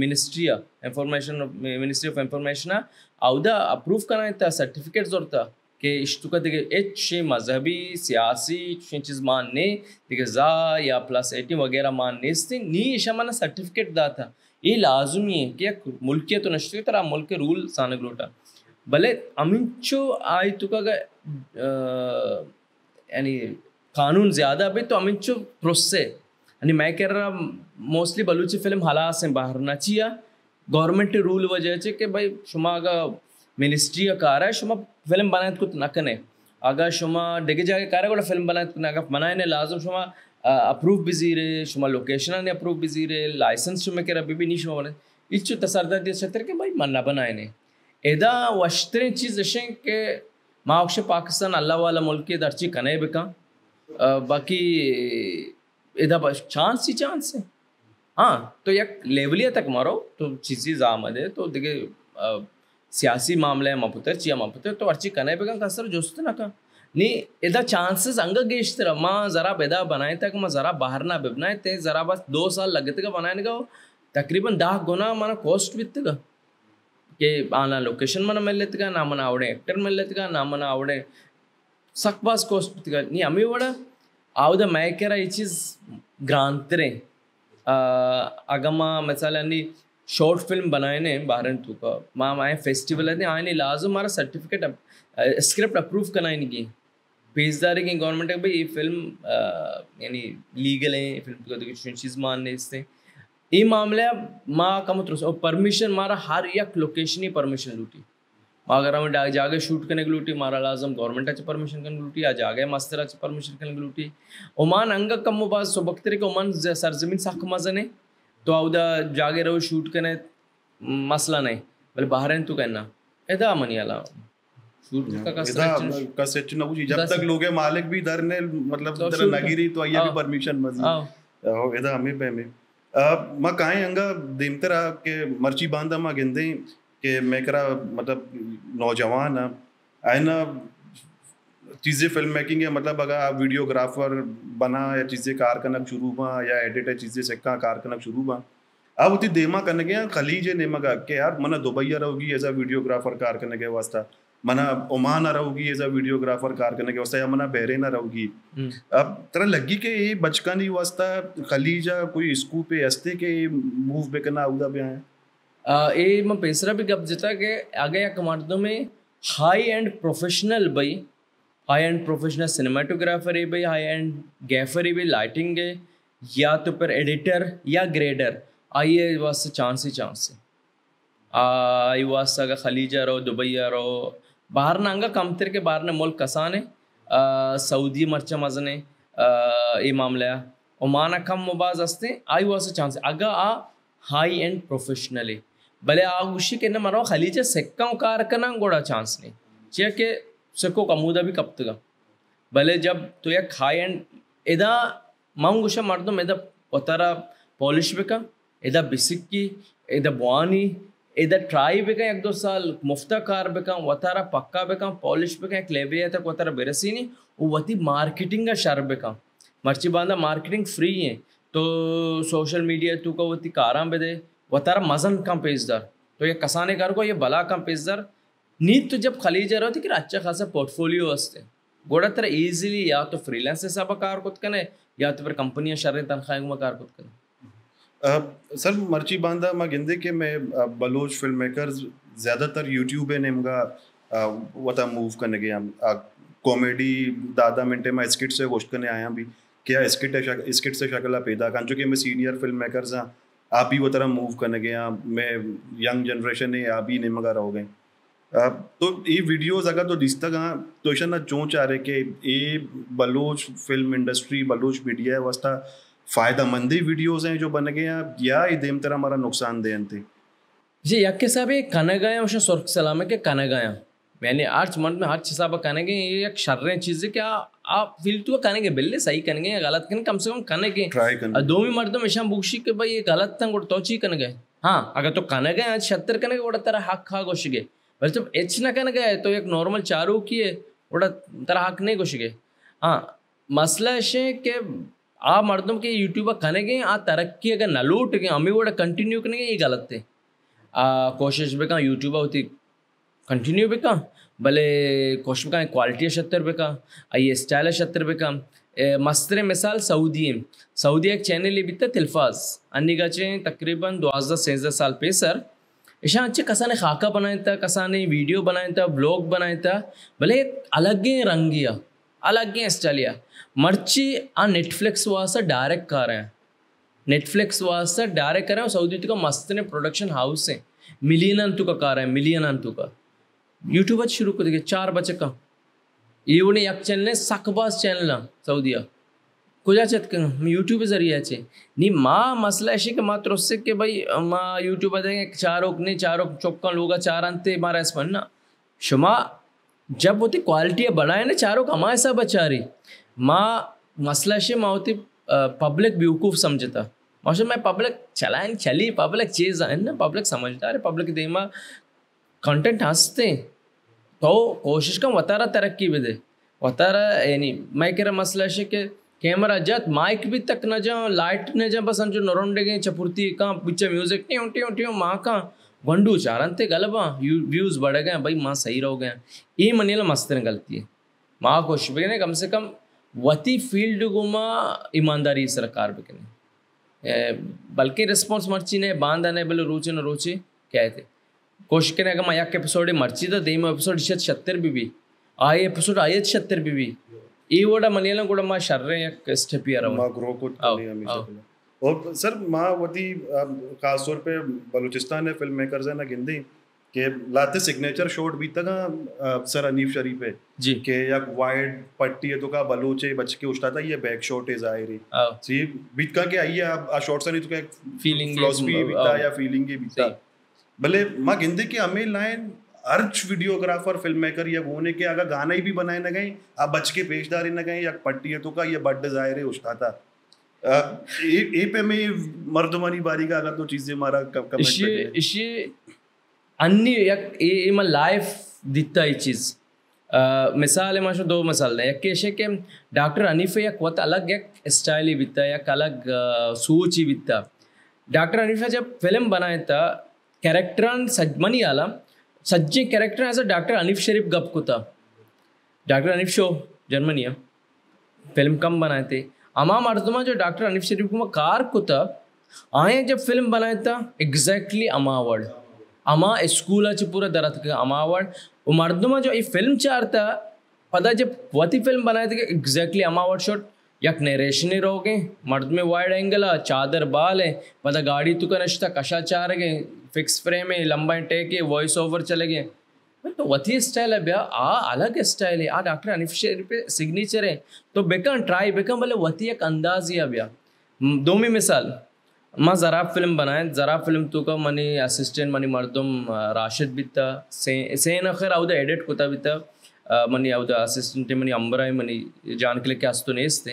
ministry information ministry of information अवधा अप्रूव कराया था सर्टिफिकेट जोर था के इश्तुका देखे एच शे मजहबी सियासी चीज़ मान ने देखे जा या प्लस एटीन वगैरह मान ने इससे नी ईशा माना सर्टिफिकेट दा था ये लाजमी है कि मुल्कियत तो नश्ते तरह मुल्क के रूल सानक लोटा भले अमिचो आई तुका यानी कानून ज़्यादा भी तो अमिचो प्रोसे यानी मैं कह रहा मोस्टली बलूची फिल्म हालात से बाहर ना चाहिए गवर्नमेंट रूल वजह से कि भाई शुमा का मिनिस्ट्री का कार है शुमा फिल्म बनाए कुछ ना करें अगर शुमा डेगे जाके कार है फिल्म बनाए कुछ ना कर बनाए लाजम शुमा अप्रूव बिजी रहे शुमा लोकेशन ने अप्रूव बिजी रहे लाइसेंस शुमा के अभी भी नहीं शुमा बने इच्छु तसरदार क्षेत्र के भाई मना बनाए ने एदा वस्त्र चीज़ अशें के माँ अक्ष पाकिस्तान अल्लाह वाला मुल्क दर्ची कने बिका बाकी एदा चांस ही चांस है हाँ। तो यक लेवलिया तक मारो तो चीज़ी जामद है तो देखे सियासी मामले है मपुतर चिया मपुतर तो अर्ची कने बेगम का सर जोस्त ना का नहीं एदा चांसेस अंग गेस्ट रहा माँ ज़रा बेदा बनाए तक माँ ज़रा बाहर ना बनाए ते ज़रा बस दो साल लगते का बनाने का तकरीबन दाह गुना माना कॉस्ट बीतते का के आना लोकेशन मना मिल लेते का ना मना आवड़े एक्टर मिल लेते का ना मना आवड़े सकबाज कॉस्ट बीतते का नहीं अमी बड़ा आवद मैं कह रहा ये चीज़ ग्रांतरे अगमा मसाला नहीं शॉर्ट फिल्म बनाए ने बहरीन तू का माँ आए फेस्टिवल है आए नहीं लाजो हमारा सर्टिफिकेट अप, स्क्रिप्ट अप्रूव करना ही नहीं पेजदारी की गवर्नमेंट है भाई ये फिल्म यानी लीगल है ये फिल्म चीज़ मानने इससे ये मामला माँ कम और परमिशन मारा हर एक लोकेशन ही परमिशन लूटी माँ अगर हमें डाक जागे शूट करने की लूटी मारा लाजम गवर्नमेंट अच्छे परमिशन करने की लूटी या जागे मास्तर अच्छे परमिशन करने की लूटी ओमान अंग कम मुबाज सुबकतरे के ओमान सरजमीन सख मज़ा ने तो आउदा जागे रहो शूट करने मसला नहीं बोले बहरीन तू कहना एदा मनी आला शूट का का सच ना कुछ जब तक लोगे मालिक भी डर ने मतलब तरह नगिरी तो ये भी परमिशन मजी आओ एदा हमें पे में म काए अंगा देमतरा के मर्ची बांधा म गेंदे के मैं करा मतलब नौजवान आइना चीज़ें फिल्म मेकिंग है मतलब अगर आप वीडियोग्राफर बना या चीज़ें कार कनक शुरू हुआ या एडिटर चीज़ें सिक्का कार कनक शुरू हुआ अब उतनी देमा करने के खलीज नेमा का के यार मना दुबई रहोगी एज अ वीडियोग्राफर कार करने के वास्ता मना ओमान रहोगी एज अ वीडियोग्राफर कार करने के वास्ता या मना बहरीन रहोगी अब तरह लगी कि ये बचकान ही वास्ता खलीज या कोई स्कू पे हंसते के मूव बे करना उदा पे आए ये मैं पेसरा भी गप जता कि आगे या कमांडो में हाई एंड प्रोफेशनल भाई हाई एंड प्रोफेशनल सिनेमाटोग्राफर है भाई हाई एंड गैफर है भाई लाइटिंग है या तो पर एडिटर या ग्रेडर आइए वास्ते चांस ही चांस है आई वास्ता अगर खलीजा रहो दुबई रहो बाहर ना अंगा कम तिर के बाहर ने मुल्क कसान है सऊदी मर्चा मजने ये मामला ओमान कम मुबाज अस्ते आई वास चांस अग आ हाई एंड प्रोफेशनली भले आ उशी के मनो खलीज सेक्का कारकना गोड़ा चांस नहीं चे के सेको कमूदा भी कप्तगा भले जब तो यह हाई एंड इदा मांगुशा मार दो मेदा पतारा पॉलिश बेका इदा बिसिक्की इदा बुआनी इधर ट्राई बेका एक दो साल मुफ्ता कार बेका वतारा पक्का बेका पॉलिश बेका क्लेबिया तक वतारा बेरसीनी वती मार्केटिंग का शर बेका मर्ची बांधा मार्केटिंग फ्री है तो सोशल मीडिया तू का वती कारा बेदे वतारा मजन कम पेजदार तो ये कसाने कार को ये भला कम पेजदार नीत तो जब खली जा रहा होती कि अच्छा खासा पोर्टफोलियो हस्ते गोड़ा तरह ईजिली या तो फ्रीलांस से सब कार कुद कने या तो फिर कंपनियाँ शर तनख्वाह में कार कुद कने Uh, सर मर्ची बांधा माँ गिंदे के मैं बलोच फिल्म मेकर्स ज़्यादातर यूट्यूब नेमगा वता मूव करने के हम कॉमेडी दादा मिनटे में स्किट से वोस्ट करने आया भी क्या स्किट है स्किट से शक्ल पैदा कान चुके मैं सीनियर फिल्म मेकर्स हाँ आप ही वो तरह मूव करने के यहाँ मैं यंग जनरेशन है आप ही नेमगा रहो गए uh, तो ये वीडियोज़ अगर तो दिस्त हाँ तो ऐसा ना चोच आ रहे कि ये Baloch film industry Baloch media वास्ता फ़ायदामंद वीडियोज़ हैं जो बन गए या देम तरह हमारा नुकसान दें थे जी यके साहब ये खाना गया उसे स्वर्ग सलाम के खाना गया मैंने आर्च मन में हर हिसाब खाने गए ये एक शर्रें चीज़ें क्या आप फील तो खाने के बिल्ले सही करने गए या गलत करें कम से कम खाने के ट्राई कर दो ही मर्दों में शाम बूशी के भाई ये गलत था तो ची कर गए हाँ अगर तो खाना गए आज छत्तर करने के तरह हक खा घोष गए बस जब एच ना करने गए तो एक नॉर्मल चारू की है वोड़ा तरह हक नहीं घोष गए हाँ मसला ऐसे के आ मर्दों के यूट्यूब खाने गए आ तरक्की अगर न लूट गए हमें वो कंटिन्यू करने गए ये गलत थे आ, कोशिश भी कहा यूट्यूब होती कंटिन्यू भी कहा भले कोशिश का क्वालिटी शतर भी कहा ये स्टाइल शतर भी कहा मस्तर मिसाल सऊदी सऊदी एक चैनल भी था तिल्फाज अन्य चें तकरीबन दुआजा सेजा साल पे सर ऐसा अच्छे कसा ने खाका बनाया था कसा ने वीडियो बनाया था ब्लॉग बनाया था भले अलग ही रंगिया अलग ही स्टाइलिया मर्ची आ नेटफ्लिक्स वासा डायरेक्ट कर रहे हैं नेटफ्लिक्स वासा डायरेक्ट कर रहे हैं सऊदी का मस्त ने प्रोडक्शन हाउस है मिलियन अंतु का कर रहे हैं मिलियन अंतु का यूट्यूब आज शुरू कर देंगे चार बचे का ये उन्हें एक चैनल है सकबाज चैनल है सऊदिया कुछ चत यूट्यूब के जरिए अच्छे नहीं माँ मसला ऐसे कि माँ तो उससे कि भाई माँ यूट्यूब देंगे चारों नहीं चारों चौका लोग चार अंत मारा इसमें ना शुमा जब होती क्वालिटी बढ़ाए ना चारों का माँ ऐसा बचा रही माँ मसला से माँ होती पब्लिक बेवकूफ़ समझता मौसम मैं पब्लिक चलाएं चली पब्लिक चीज़ आए ना पब्लिक समझता अरे पब्लिक दे माँ कंटेंट हंसते तो कोशिश का वतारा तरक्की भी दे वतारा यानी मैं कह रहा मसला से के कैमरा जत माइक भी तक न जाओ लाइट न जाओ बस समझो नरोंडे गए चपुर्ती कहाँ पीछे म्यूजिक नहीं उठी उठी माँ का वंडू चारनते गलबा व्यूज़ बढ़ गए भाई माँ सही रहो गए ये मनीला मस्त ने गलती है माँ कोशिश भी ने कम से कम वती फील्ड गुमा ईमानदारी सरकार बिकने बल्कि रिस्पॉन्स मर्ची ने बांधा ने बोले रोचे न रोचे क्या थे कोशिश करें अगर मैं एक एपिसोड मर्ची तो दे में एपिसोड इशत छत्तर भी भी आए एपिसोड आए छत्तर भी भी ये वोड़ा मनीला गोड़ा माँ शर्रे एक स्टेप या रहा हूँ और सर माँ वती खासतौर पे बलूचिस्तान है फिल्म मेकर्स है ना गिंदी के लाते सिग्नेचर शॉट भी तक सर अनीफ शरीफ है जी के या वाइड पट्टी है तो का बलूचे बच के उठता था ये बैक शॉट है जाहिर है जी बीत का के आई आप आ शॉट से नहीं तो का फीलिंग फिलॉसफी बीता या फीलिंग ही बीता भले माँ गिंदी के अमीर लाइन अर्च वीडियोग्राफर फिल्म मेकर या होने के अगर गाना ही भी बनाए ना गए आप बच के पेशदारी ना गए या पट्टी है तो का ये बड जाहिर है उठता था ए पे में मर्दमानी बारी का अगर तो चीजें मारा कमेंट इसी अन्य एक ये मैं लाइफ दिखता है चीज़ मिसाल है माशो दो मिसाल है एक कैसे के डॉक्टर अनीफ एक वत अलग एक स्टाइल ही बीता एक अलग सोच ही बीता डॉक्टर अनीफ जब फिल्म बनाया था कैरेक्टर सजमनी आला सज्जे कैरेक्टर ऐसा डॉक्टर अनीफ शरीफ गप को था डॉक्टर अनीफ शो जर्मनी फिल्म कम बनाए थे अमा मरदमा जो डॉक्टर अनीफ शरीफ को कार को था आए जब फिल्म बनाया था एग्जैक्टली अमा वर्ड अमा स्कूल अच्छे पूरा दरअत का अमा वर्ड वो मरदमा जो ये फिल्म चार था पता जब वती फिल्म बनाया था एग्जैक्टली अमा वर्ड शॉट यक नरेशन ही रहोगे मर्द में वाइड एंगल है चादर बाल है पता गाड़ी तो का नश्ता कशा चार गए फिक्स फ्रेम है लंबा टेक है वॉइस ओवर चले गए तो वही स्टाइल है भैया, आ अलग स्टाइल है, आ डॉक्टर अनिफ शेर पे सिग्नेचर है। तो बेकन ट्राई बेकन बोले वही एक अंदाज ही है भैया। दो में मिसाल माँ जराब फिल्म बनाए, जराब फिल्म तू का मनी असिस्टेंट मनी मर्दम राशिद बिता से सेन अखर आउदा एडिट कोता बिता मनी आउदा असिस्टेंट मनी अंबराई मनी जान के लेके आस्तु नेस थे।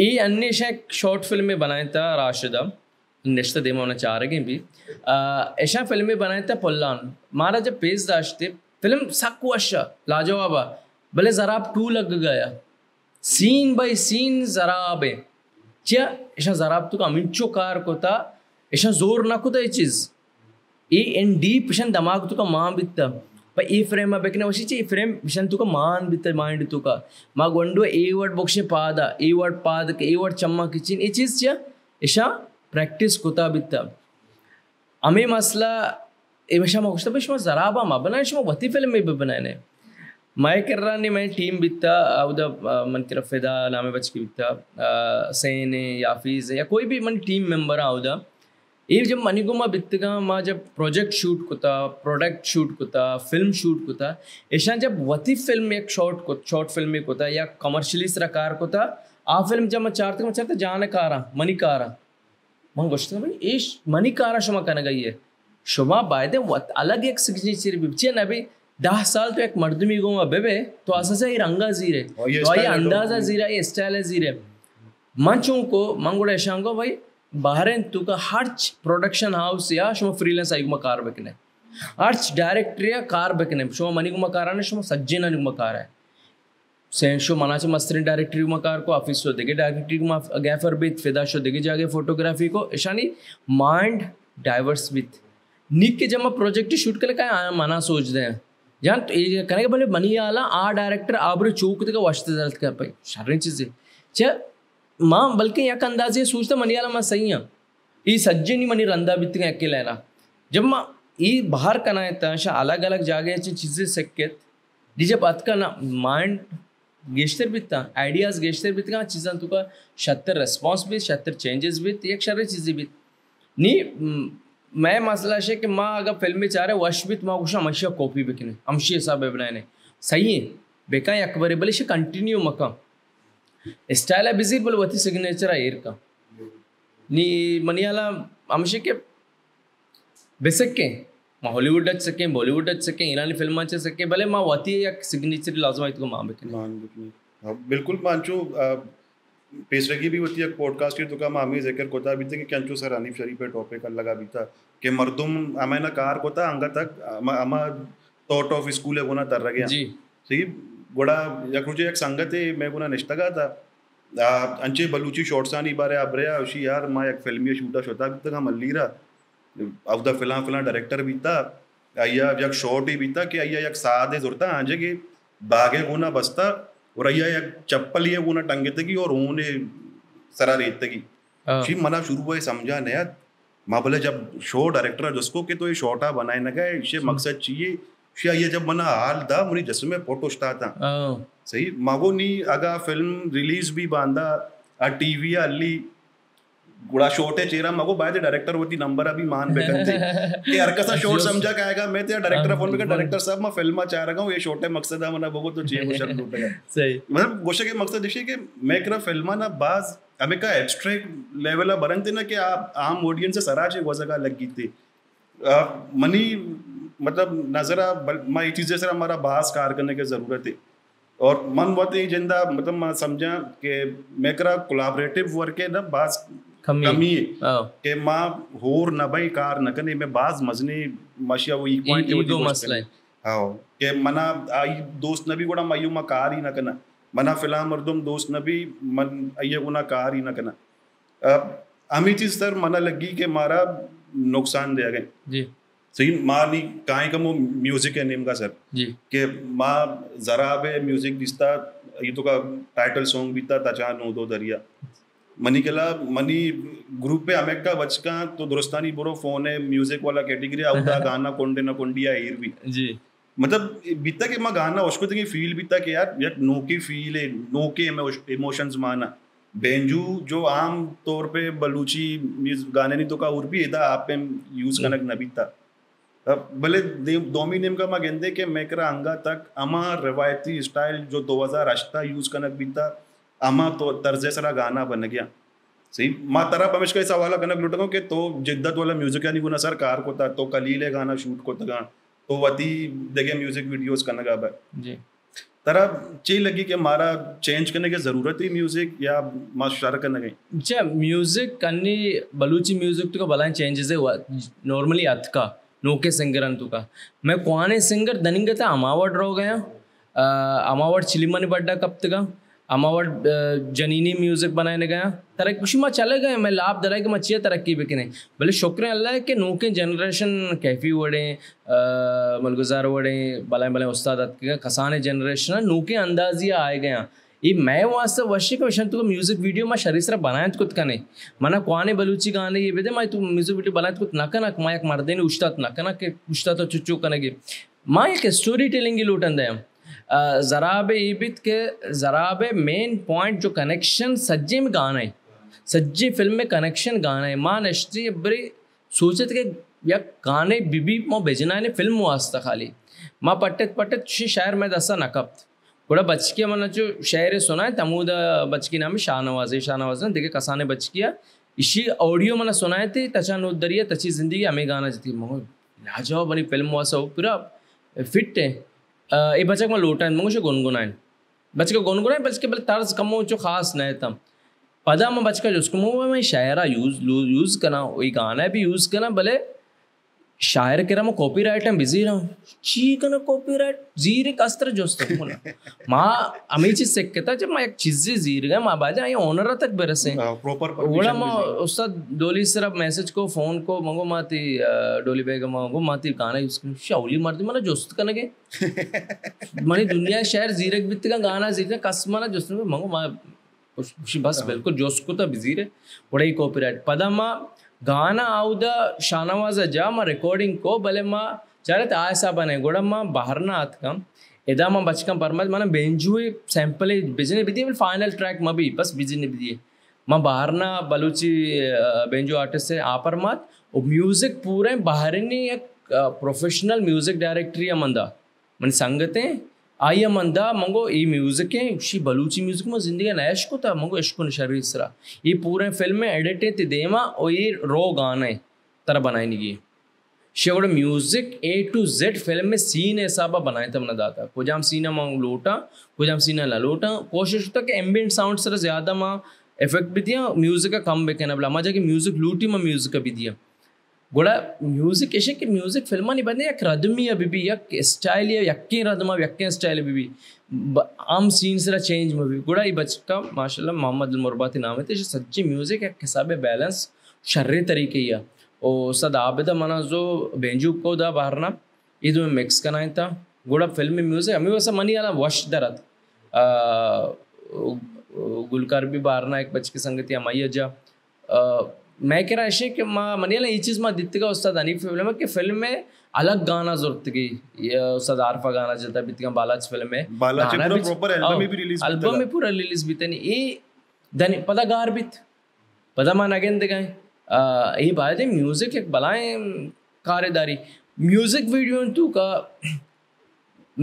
ये अन्य शायद शॉर्ट फिल्म में बनाया था राशिदा निश्चित देमा होना चाह रहे भी ऐसा फिल्म में बनाया था पल्लान मारा जब पेज दाशते फिल्म सक्वश लाजवाब भले जराब टू लग गया सीन बाई सीन जराब है क्या ऐसा जराब तो का मिंचो कार कोता ऐसा जोर ना कोता ये चीज़ ये एन डी पिशन दिमाग तो का माँ बिता पर ए फ्रेम अब बेकने वैसे चाहिए फ्रेम पिशन तो का मान बिता माइंड तो का माँ गोंडो ए वर्ड बक्शे पादा ए वर्ड पाद के ए वर्ड चम्मा किचन ये चीज़ क्या ऐसा प्रैक्टिस कोता बिता हमें मसला ऐसा माँ कुछ तो बस माँ जराबा माँ बनाए ऐसा वती फिल्म में भी बनाए मैं कर रहा नहीं मैं टीम बिता उधर मन कर फिदा नामे बच के बिता सैन है या फीज़ है या कोई भी मन टीम मेंबर आ उदा ये जब मनी को माँ बितगा माँ जब प्रोजेक्ट शूट कोता प्रोडक्ट शूट कोता फिल्म शूट कोता ऐसा जब वती फिल्म में एक शॉर्ट को शॉर्ट फिल्म में कोता या कमर्शियली सरकार कोता आ फिल्म जब मैं चाहते मैं चाहता जान कारा मनी कारा मैं गोश्त भाई ये मनी कारा शुमा करने गई है शुमा बायदे अलग एक सिग्नेचर बिचे ना भाई दह साल तो एक मर्दमी गोमा बेबे तो आसा से रंगा जीरे तो ये अंदाजा जीरा ये स्टाइल है जीरे मंचों को मंगोड़ा शांगो भाई बहरीन तू का हर्च प्रोडक्शन हाउस या शुमा फ्रीलांस आयुमा कार बेकने हर्च डायरेक्टर या कार बेकने शुमा मनी गुमा कारा ने शुमा सज्जन अनुमा कार है सेन शो मना से मस्त्री डायरेक्टरी गुमा कार को ऑफिस शो देखे डायरेक्टरी गुमा गैफर बिथ फिदा शो देखे जागे फोटोग्राफी को ऐशानी माइंड डाइवर्स बिथ नीक के जब प्रोजेक्ट शूट कर लेकर आया माना सोच दें जान तो ये करेगा भले मनी आला आ डायरेक्टर आबरू चूक का वास्ते दर्द कर पाई सारी चीज़ें च माँ बल्कि यहाँ का अंदाज ये सोचता मनी आला माँ सही है ये सज्जे नहीं मनी रंधा बीत गए अकेले ना जब माँ ये बाहर करना था शाह अलग अलग जागे चीज़ें सक्यत डीजे बात का ना माइंड गेस्टर बीतता आइडियाज़ गेस्टर बीत गया चीज़ें तुका शतर रिस्पॉन्स भी शतर चेंजेस भी एक सारी चीज़ें भी नहीं मैं मसला है कि माँ अगर फिल्म में चाह रहे वशबित माँ कुछ अमशिया कॉपी बिकने अमशी ऐसा बनाने सही है बेका अकबर बल इसे कंटिन्यू मका स्टाइल है बिजी बोल वती सिग्नेचर है एर का नी मनियाला अमशी के बेसक के माँ हॉलीवुड अच सके बॉलीवुड अच सके ईरानी फिल्म अच्छे सके भले माँ वती या सिग्नेचर लाजमा तो माँ बिकने बिल्कुल मानचो पेशरगी भी होती है पॉडकास्ट की तो का मामी जिक्र कोता बीते कि कंचो सर अनिफ शरीफ पे टॉपिक लगा बीता के मर्दुम अमैना कार कोता अंगा तक अमा थॉट ऑफ स्कूल है गुना तर गया जी सही गोड़ा यकुजे एक संगत है मैं गुना निष्ठगा था अंचे बलूची शॉर्ट्स आनी बारे अबरेया उसी यार मां एक फिल्मी शूटा शोता बीता मल्लीरा अवदा फिला फिला डायरेक्टर बीता आया एक शॉर्ट ही बीता कि आया एक सादे जुरता आजे के बागे गुना बस्ता और या चप्पल ये वो ना टंगे तगी और उन्होंने सरा रेत की फिर मना शुरू हुआ समझा नया माँ बोले जब शो डायरेक्टर जिसको के तो ये शॉर्टा बनाए ना गए इसे मकसद चाहिए शिया ये जब मना हाल दा मुनी जिसमें फोटो स्टार था सही माँ वो नहीं अगर फिल्म रिलीज भी बांधा आ टीवी अली गुड़ा शॉर्ट है चेहरा मगो बाय डायरेक्टर होती नंबर अभी मान पे करते ये हरकसा शॉर्ट समझा काएगा मैं तो डायरेक्टर फोन पे का डायरेक्टर साहब मैं फिल्म चाह रहा हूं ये शॉर्ट है मकसद है मना बगो तो चाहिए वो शब्द होता है सही मतलब गोशे के मकसद देखिए कि मैं करा फिल्मा ना बाज हमें का एब्स्ट्रैक्ट लेवल आ बरंते ना कि आप आम ऑडियंस से सराज एक वजह का लग गई थी मनी मतलब नजरा मैं ये चीजें सर हमारा बास कार करने की जरूरत है और मन बहुत ही जिंदा मतलब मैं समझा कि मैं करा कोलैबोरेटिव वर्क है ना बास कमी के माँ होर न भाई कार न कने में बाज मजने मशिया वो एक पॉइंट वो दो मसला है हाँ के मना आई दोस्त न भी गोड़ा मायू माँ कार ही न कना मना फिलहाल मर्दम दोस्त न भी मन आइए गुना कार ही न कना अमी चीज सर मना लगी के मारा नुकसान दिया गए जी सही माँ नहीं काहे का वो म्यूजिक है नेम का सर जी के माँ ज़राब है म्यूजिक दिस्ता ये तो का टाइटल सॉन्ग बीता ताचान हो दो दरिया मनी केला मनी ग्रुप पे हमें का बचका तो दुरुस्तानी बोरो फोन है म्यूजिक वाला कैटेगरी आउटा गाना कोंडे ना कोंडिया हीर भी जी मतलब बीता के मां गाना उसको तो फील बीता के यार यार नो की फील है नो के में इमोशंस माना बेंजू जो आम तौर पे बलूची गाने नहीं तो का और भी इदा आप पे यूज कनक न बीता भले दोमी निमका मा गेंदे के मेकरा अंगा तक अमा रवायती स्टाइल जो दो हज़ार अष्टा यूज कनक बीता अमा तो तर्जे सरा गाना बन गया सही माँ तरा हमेशा ऐसा वाला कनक लुटकों के तो जिद्दत वाला म्यूजिक यानी गुना सर कार को था तो कलीले गाना शूट को तगा तो वती देखे म्यूजिक वीडियोस कनक अब जी तरह ची लगी कि हमारा चेंज करने की ज़रूरत ही म्यूज़िक या माशारा करने गई जी म्यूज़िक कन्नी बलूची म्यूज़िक तो भला चेंजेस हुआ नॉर्मली अत का नोके सिंगर अंतु का मैं कुआने सिंगर दनिंग था अमावट रो गया अमावट चिलिमन बड्डा कब तक अमावट जनीनी म्यूज़िक बनाने गया तरह खुशी माँ चले गए मैं लाभ दरा कि मचिया तरक्की भी कि नहीं भले शुक्र अल्लाह के नोके जनरेशन कैफी वड़े मलगुजार वड़े भला भले उस्ताद खसाने जनरेशन नोके अंदाजिया आए गया ये मैं वास्तव वश्य का विषय तुमको म्यूजिक वीडियो में शरीर से बनाए तो कुछ का नहीं मना कुआने बलूची गाने ये बेदे मैं तू म्यूजिक वीडियो बनाए तो कुछ ना कनक माँ एक मर्दे ने उछता तो ना कनक के उछता तो चुच्चू कनगे माँ एक स्टोरी टेलिंग की लूटन दे ज़राब इबित के ज़राब मेन पॉइंट जो कनेक्शन सज्जे में गाना है सज्जे फिल्म में कनेक्शन गाना है माँ नश्ती बड़े सोचे थे कि यह गाने बीबी माँ भेजना है फिल्म वास्ता खाली माँ पट्टत पट्टत शायर मैं दसा नकब बड़ा बचकिया मैंने जो शायर सुना है तमूदा बचकी नाम है शाहनवाज शाहनवाज ने देखे कसाने बचकिया इसी ऑडियो मैंने सुनाए थे तचा नोदरिया तची जिंदगी हमें गाना जी मो लाजवाब बनी फिल्म वासा हो पूरा फिट है ये बचक मैं लोटा है मुझे गुनगुनाए बचके गुनगुनाए बचके बल तर्ज कम हो जो खास न था पदा मैं बचका जो उसको मुँह मैं शायरा यूज यूज़ करना वही गाना भी यूज़ करना भले शायर के रहा मैं कॉपी राइट में बिजी रहा हूँ ची कना कॉपी राइट जीर एक अस्त्र जो माँ अमी चीज सीख के था जब मैं एक चीज़ें जीर गया माँ बाजा ये ओनर तक बरसे प्रॉपर बड़ा माँ उसका डोली सिर्फ मैसेज को फोन को मंगो माती डोली बेग मंगो माती गाना यूज कर शाउली मारती मैंने जोस्त करने के मैंने दुनिया शायर जीरक बित का गाना जीतना कस माना जोस्त मंगो माँ बस बिल्कुल जोस्त को तो बिजी रहे बड़ा ही कॉपी राइट पदा माँ गाना आउदा शाहनवाजा जा माँ रिकॉर्डिंग को भले माँ चारे तो आयसा बने गोड़ा माँ बाहर ना आत कम इदा माँ बचकम परमत माना बेंजुए सैंपल बिजने भी दिए फाइनल ट्रैक माँ भी बस बिजने भी दिए माँ बाहर ना बलूची बेंजू आर्टिस्ट से आपर मात और म्यूज़िक पूरे बहरीनी एक प्रोफेशनल म्यूज़िक डायरेक्टरी मंदा मन संगतें आइया मंदा मंगो ये म्यूजिक है शी बलूची म्यूजिक में जिंदगी ना ऐश को था मंगो ऐश को शरीर सरा ये पूरे फिल्म में एडिटेड देमा और ये रो गाना है तरह बनाए नहीं गई शेवड़ music A to Z film में सीन ऐसा बनाए था मना दाता कुछ हम सीना मांग लोटा कुछ हम सीना ना लोटा कोशिश होता कि एम्बियंट साउंड सरा ज़्यादा माँ इफेक्ट भी दिया म्यूजिक का कम भी कहना बोला माँ जाके म्यूजिक लूटी माँ म्यूजिक का भी दिया गोड़ा म्यूजिक ऐसे कि म्यूजिक फिल्मा नहीं बनते यक रदमी अभी भी यक स्टाइल या यक्के रदमा यक्के स्टाइल अभी भी आम सीन से चेंज में भी गोड़ा ये बचका माशाल्लाह मोहम्मद मुरबाती नाम है तो सच्ची म्यूजिक एक हिसाब बैलेंस शर्रे तरीके या और सद आबिदा मना जो बेंजू को दा बाहरना ये जो मिक्स करना था गोड़ा फिल्म में म्यूजिक हमें वैसा मनी आना वश दरत गुलकार भी बाहरना एक बच के संगति हमारी अजा मैं कह रहा ऐसे कि माँ मनियाला ये चीज़ माँ दित्त का उस्ताद अनीफ फिल्म है कि फिल्म में अलग गाना जरूरत की उस्ताद आरफा गाना जता बीत बालाच फिल्म में बालाच पूरा प्रॉपर एल्बम भी रिलीज एल्बम में पूरा रिलीज बीते नहीं ये धनी पता गार बीत पता माँ नगेन दिखाएं ये बात है म्यूज़िक एक बलाएँ कार्यदारी म्यूज़िक वीडियो तू का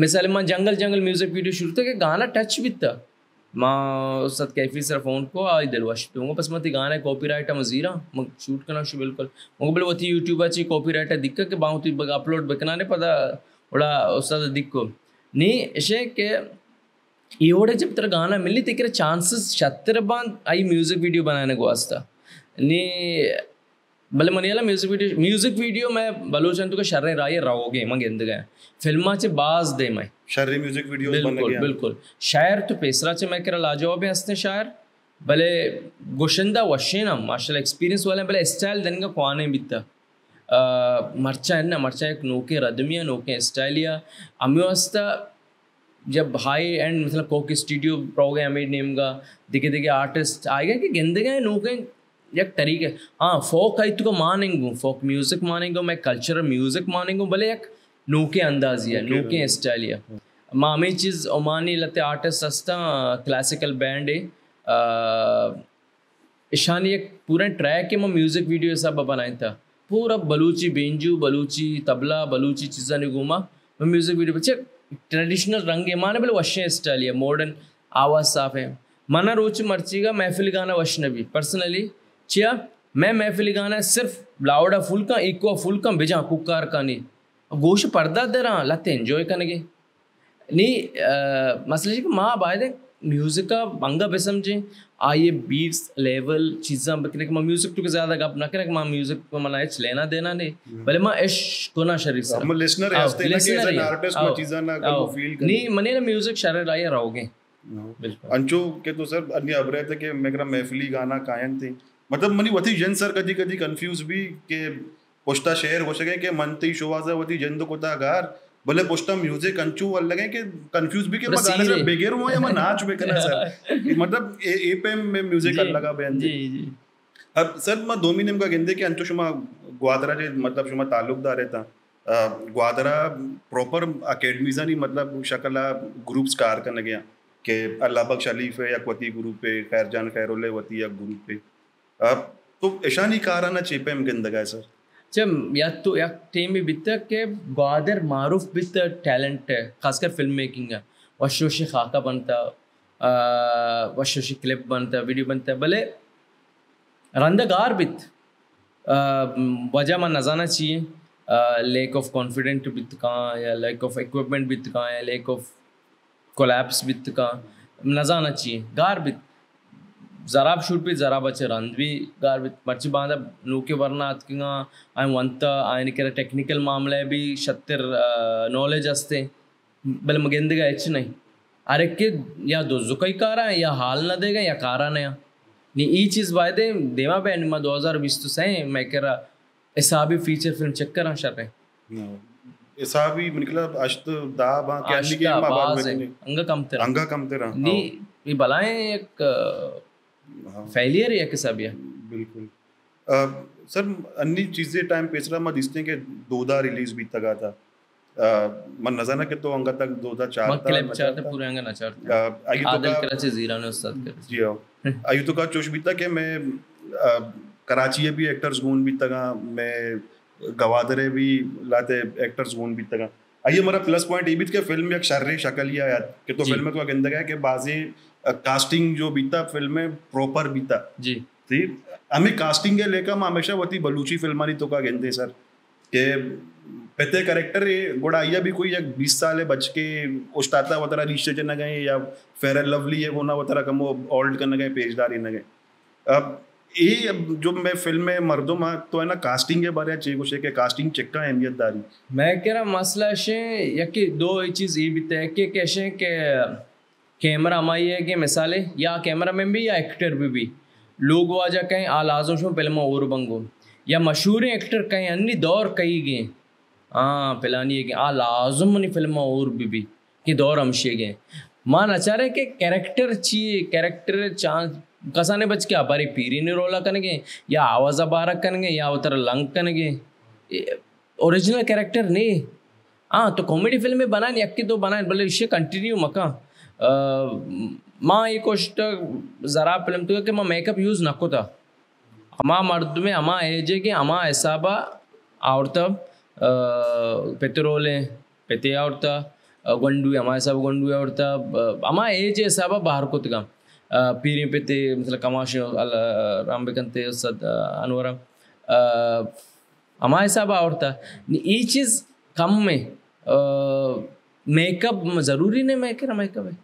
मिसाल माँ जंगल जंगल म्यूज़िक वीडियो शुरू था कि गाना टच बीतता माँ उस कैफी सर फोन को आई दिलवा शिफ्ट बस मत गाना है कॉपी राइट मजीरा मैं शूट करना शुरू बिल्कुल मगर बोले वो थी यूट्यूब अच्छी कॉपी राइट है दिक्कत के बाहू थी अपलोड बकना नहीं पता थोड़ा उस दिक्को नहीं ऐसे के ये जब तेरा गाना मिली तेरे चांसेस छत्तर बांध आई म्यूज़िक वीडियो बनाने को वास्ता नहीं भले मनियाला म्यूज़िक वीडियो म्यूज़िक वीडियो मैं बलोचन का शर्रे राय रहोगे मैं गेंद गया फिल्मा चे बाज दे मैं शर्रे म्यूज़िक वीडियो बिल्कुल बिल्कुल शायर तो पेसरा चे मैं कह रहा लाजवाब हंसते शायर भले गोशंदा वशे ना माशाल्लाह एक्सपीरियंस वाले भले स्टाइल देने का कुआने बीतता मरचा है ना मरचा एक नोके रदमिया नोके स्टाइलिया अमी वास्ता जब हाई एंड मतलब कोक स्टूडियो प्रोग्राम नेम का दिखे दिखे आर्टिस्ट आ गया कि गेंद गए नोके एक तरीके हाँ फोक आई तुका मानेंगू फोक म्यूजिक मानेंगो मैं कल्चरल म्यूजिक मानेंगू भले एक नोके अंदाजिया नोके स्टाइलिया मामी चीज़ ओमानी लते आर्टिस्ट हस्ता क्लासिकल बैंड है ईशानी एक पूरा ट्रैक के मैं म्यूज़िक वीडियो सब बनाया था पूरा बलूची बेंजू, बलूची तबला, बलूची चीज़ाने घूमा म्यूज़िक वीडियो बच्चे। ट्रेडिशनल रंगे माने बोले वश्य स्टाइल है, मॉडर्न आवाज़ साफ है। मना रोच मर्चीगा महफिल गाना वश्नबी पर्सनली चिया मैं महफिल गाना सिर्फ लाउडा फुल का इक्वा फुल का भेजा कुकार का नहीं गोश पर्दा दे रहा लाते एंजॉय करने के नहीं मसले माँ बाय म्यूज़िक का अंगा बे समझे आइए बीट्स लेवल चीज़ा बकने के माँ म्यूज़िक तो के ज़्यादा गप ना करें माँ म्यूज़िक को मना एच लेना देना नहीं भले माँ एश कोना शरीर से हम लिसनर हैं लिसनर हैं आर्टिस्ट को चीज़ा ना करो फील नहीं मने ना म्यूज़िक शरीर आया रहोगे बिल्कुल अंचो के तो सर अन्य अबरे थे कि मैं करा महफिली गाना कायन थे मतलब मनी वती जन सर कदी कदी कन्फ्यूज भी के पोस्टा शेयर हो सके के मनती शोवाजा वती जन दो कोता गार भले पोस्टा म्यूजिक अंचू वाल लगे कि कंफ्यूज भी के मैं गाने से बेगेर हुआ या मैं नाच में करना सर मतलब ए ए पे मैं म्यूजिक अलग लगा बयान जी जी अब सर मैं दो महीने में का गेंदे कि अंचू शुमा ग्वादरा जे मतलब शुमा ताल्लुकदार रहता ग्वादरा प्रॉपर एकेडमीज़ा नहीं मतलब शकला ग्रुप्स कार करने गया कि अल्लाहबाग शरीफ है या वती ग्रुप पे खैरजान खैरोले वती या ग्रुप पे अब तो ऐशानी काराना चेपे में गेंद गया सर जब या तो या टीम में बिता के ग्वादर मारूफ बिता टैलेंट है खासकर फिल्म मेकिंग है वशोशी खाका बनता वशोशी क्लिप बनता वीडियो बनता भले रंदागार बित वजह में नजाना चाहिए लैक ऑफ कॉन्फिडेंट बित कहाँ या लैक ऑफ इक्विपमेंट बित कहाँ या लैक ऑफ कोलैप्स बित कहाँ नजाना चाहिए गार बित जराब शूट पे जराब अच्छे रंधवी गार मर्ची बांधा नूके वरना अतकिंगा आय वंता आयन के टेक्निकल मामले भी शत्तर नॉलेज हस्ते बल मगेंद का एच नहीं अरे के या दो जुकाई कारा है या हाल ना देगा या कारा नया नहीं ई चीज़ बाय दे देवा बैन मैं दो हज़ार बीस तो सही मैं कह रहा ऐसा भी फीचर फिल्म चेक करा शर्त है ऐसा भी निकला अश्त दाब हाँ अंगा कमते अंगा कमते नहीं भलाएं एक फेलियर या किसा भी है बिल्कुल आ, सर अन्य चीज़ें टाइम पेसरा मैं दिखते के दो दा रिलीज भी तक आता मन नजाना के तो अंगा तक दो दा चार तक क्लिप चार तक पूरे अंगा ना चार तक आदल कराची जीरा ने उस्ताद कर जी हां आयु तो का चोश भी तक के मैं आ, कराची है भी एक्टर्स गुण भी तक मैं गवादरे भी लाते एक्टर्स गुण भी तक आइए हमारा प्लस पॉइंट ये भी के फिल्म एक शारीरिक शक्लिया यार कि तो फिल्म में तो गंदा है कि बाजी कास्टिंग जो बीता फिल्म में प्रॉपर बीता जी ठीक हमें कास्टिंग के लेकर मैं हमेशा वती बलूची फिल्मानी तो का गेंदे सर के पहले करेक्टर गोड़ाइया भी कोई एक बीस साल है बच के उस्ताता वतरा रिश्ते जना गए या फेयर लवली है वो ना वतरा कम वो ऑल्ड करना गए पेजदारी ना गए अब ये जो मैं फिल्म में मर्दों में तो है ना कास्टिंग के बारे में कुछ है कि कास्टिंग चेक का अहमियत दारी मैं कह रहा मसला ऐसे या कि दो चीज़ ये भी तय कि कैसे के कैमरा हमारी है कि मिसाले या कैमरा मैन भी या एक्टर भी भी लोग वाजा कहें आलाजोश में पहले और बंगो या मशहूर एक्टर कहें अन्य दौर कही गए हाँ पिलानी है आलाजम नहीं फिल्म और भी भी कि दौर हमशे गए मान अच्छा रहे कि कैरेक्टर चाहिए कैरेक्टर चांस कसाने बच के हमारी पीरी ने रोला करेंगे या आवाज़ बारक करेंगे या उतर लंग करेंगे ओरिजिनल कैरेक्टर नहीं हाँ तो कॉमेडी फिल्में बनाने अक्की तो बनाए बोले इससे कंटिन्यू मका माँ ये कोश ज़रा फिल्म तो कि माँ मेकअप यूज़ नको था हमारा मर्द में हमारा एज है कि हमारा ऐसा बा औरता पेतरोल है पेते औरता गंडू हमारा ऐसा गंडू औरता हमारा एज है ऐसा बा बाहर को तक पीरी पेते मतलब कमाश राम बेकंते अनवरा हमारे साहब औरता ये चीज़ कम में मेकअप ज़रूरी नहीं मैं कह रहा मेकअप है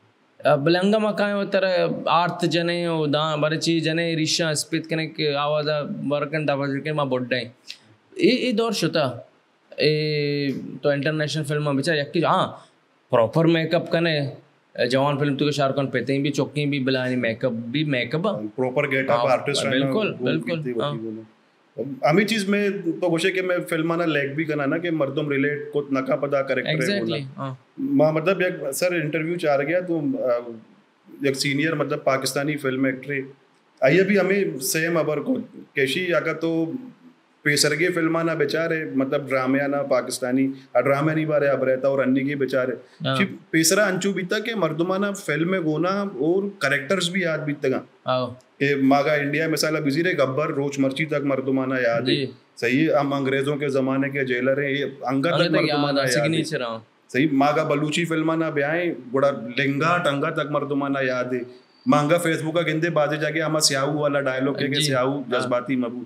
बलंगा मकाए हो तरह आर्थ जने हो दान बारे चीज जने रिश्ता स्पित करने के आवाज़ वर्कन दावाज के माँ बोड्डा है ये दौर शुता ये तो इंटरनेशनल फिल्म में बेचारे यकी हाँ प्रॉपर मेकअप कने जवान फिल्म तो के शाहरुख खान पहते भी चौकी भी बिलानी मेकअप भी मेकअप प्रॉपर गेटअप आर्टिस्ट बिल्कुल बिल्कुल अमी चीज में तो गोशे के मैं फिल्माना लैग भी करना ना कि मर्दम रिलेट को नका पता करेक्टर exactly, हाँ. मतलब एक सर इंटरव्यू चार गया तो एक सीनियर मतलब पाकिस्तानी फिल्म एक्टर आइए भी हमें सेम अबर को कैशी आका तो पेसरगे फिल्माना बेचारे मतलब ड्रामाना पाकिस्तानी ड्रामा नहीं बारे अब रहता और अन्य के बेचारे पेसरा अंचू बीता के मर्दुमाना फिल्म गोना और करेक्टर्स भी याद बीतगा मागा इंडिया मिसाला बिजी रे गब्बर रोज मर्ची तक मर्दुमाना याद है सही, हम अंग्रेजों के जमाने के जेलर हैं, ये अंगत तक मर्दुमाना याद सही, माँ का बलूची फिल्मा ना ब्याएं बड़ा लिंगा टंगा तक मर्दुमाना याद है, मांगा फेसबुक का गिंदे बाजे जाके हम स्याहू वाला डायलॉग के स्याहू जज्बाती मबू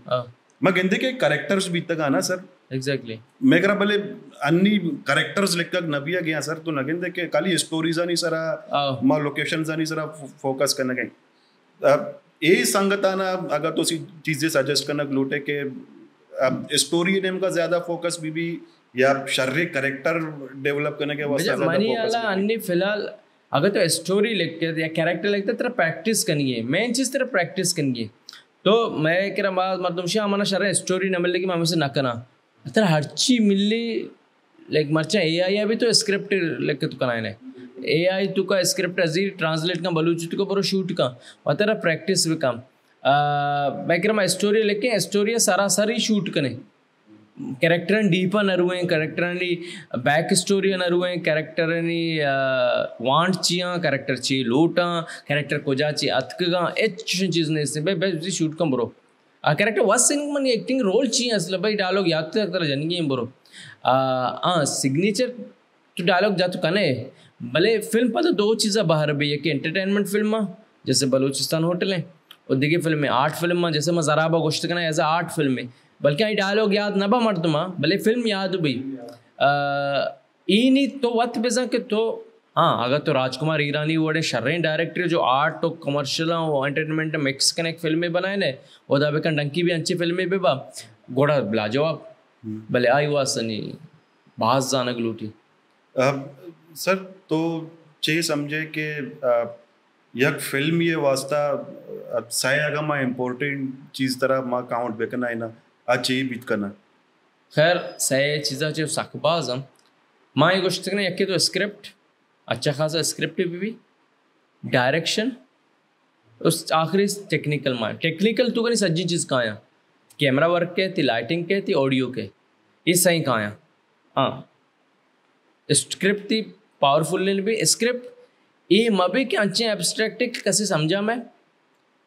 मैं गिंदे के करेक्टर्स भी तक आना सर एग्जैक्टली exactly. मैं करा भले अन्नी करेक्टर्स लिखकर नबी आ गया सर तो नगिन देखे खाली स्टोरीज नहीं सरा oh. मां लोकेशन नहीं सरा फोकस करना गई ये संगताना अगर तो सी चीजें सजेस्ट करना लूटे के अब स्टोरी नेम का ज्यादा फोकस भी भी या शर्रे करेक्टर डेवलप करने के वास्ते मानी वाला अन्नी फिलहाल अगर तो स्टोरी लिख के या कैरेक्टर लिखते तेरा प्रैक्टिस करनी है मेन चीज तेरा प्रैक्टिस करनी है तो मैं कह रहा मतलब शाह हमारा शर्रे स्टोरी न मिलने की मामले से न करना तर हर चीज मिली लाइक मरचा ए आई अभी तो स्क्रिप्ट लेके तुका ना ए आई तुका स्क्रिप्ट अजीर ट्रांसलेट का बलूची तुका बरो शूट का और तेरा प्रैक्टिस भी काम मैं स्टोरी लेके स्टोरी सारा सारी शूट करें कैरेक्टर डीपा न रुए कैरेक्टर बैक स्टोरी न रुए कैरेक्टर वांट चिया कैरेक्टर ची लोटा कैरेक्टर कोजा ची अतकगा एच चीज ने इससे भाई शूट का बरो आ कैरेक्टर वस सिंग मन एक्टिंग रोल चाहिए असल भाई डायलॉग याद कर जन बरो हाँ सिग्नेचर तो डायलॉग जा तो कने भले फिल्म पर तो दो चीज़ें बाहर भी एक एंटरटेनमेंट फिल्म जैसे बलूचिस्तान होटल है और देखिए फिल्म में आर्ट फिल्म में जैसे मैं ज़राब गोश्त करना एज आर्ट फिल्म में बल्कि आई डायलॉग याद ना बा मर तुम्हारा भले फिल्म याद भी ई नहीं तो वत बेजा के तो हाँ अगर तो राजकुमार ईरानी वोड़े शर्रे डायरेक्टर जो आर्ट और कमर्शियल और एंटरटेनमेंट मिक्स कने एक फिल्में बनाए ने और दावे का डंकी भी अच्छी फिल्में बेबा घोड़ा बुला जवाब भले आई हुआ सनी बास जाना गलूटी सर तो चाहिए समझे कि यह फिल्म ये वास्ता साय अगर माँ इम्पोर्टेंट चीज़ तरह माँ काउंट बेकना है ना अच्छी बीत करना खैर सही चीज़ा चाहिए साकबाज हम माँ ये गोश्त करना यके तो स्क्रिप्ट अच्छा खासा स्क्रिप्ट भी भी डायरेक्शन उस आखिरी टेक्निकल मान टेक्निकल तो कहीं सज्जी चीज़ कहाँ आया कैमरा वर्क के थी लाइटिंग के थी ऑडियो के ये सही कहाँ आया हाँ स्क्रिप्ट थी पावरफुल भी स्क्रिप्ट ये मबी के अच्छे एब्स्ट्रैक्ट कैसे समझा मैं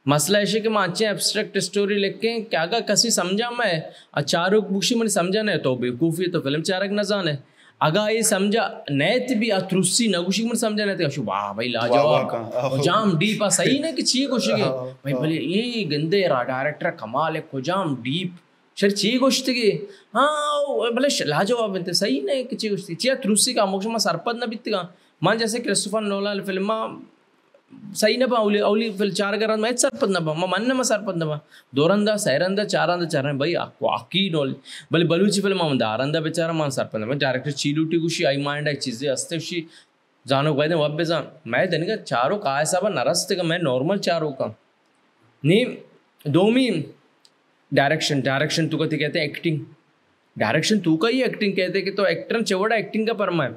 मसला ऐसे कि मैं अच्छे एब्स्ट्रैक्ट स्टोरी लिख के क्या क्या कैसे समझा मैं अचारुक बुशी मैंने समझा नहीं तो बेवकूफ़ी तो फिल्म चारक न जाने अगर ये समझा नैत भी अतरुसी नगुशी मन समझा नैत अशु वाह भाई लाजवाब जाम डीप आ सही ना कि ची गोशी के भाई भले ये गंदे रा डायरेक्टर कमाल है को जाम डीप सर ची गोश्ती के हाँ भले लाजवाब बनते सही ना कि ची गोश्ती ची अतरुसी का मोक्ष में सरपद ना बीतगा मान जैसे क्रिस्टोफर नोलान फिल्मा सही ना पाओली औली फिल्म चार कर मैं सरपद ना पा मन ना मैं सरपद ना पा दोरंदा सहरंदा चारंदा चार भाई आपको आकी नॉल भले बलूची फिल्म हम दारंदा बेचारा मान सरपद ना डायरेक्टर चीलूटी गुशी आई माइंड एक चीज़ें हंसते खुशी जानो गए वब बेजा मैं दिन का चारों का ऐसा बा नरस्ते का मैं नॉर्मल चारों का नहीं दोमी डायरेक्शन डायरेक्शन तू कहते कहते एक्टिंग डायरेक्शन तू का ही एक्टिंग कहते कि तो एक्टर चवड़ा एक्टिंग का परमा है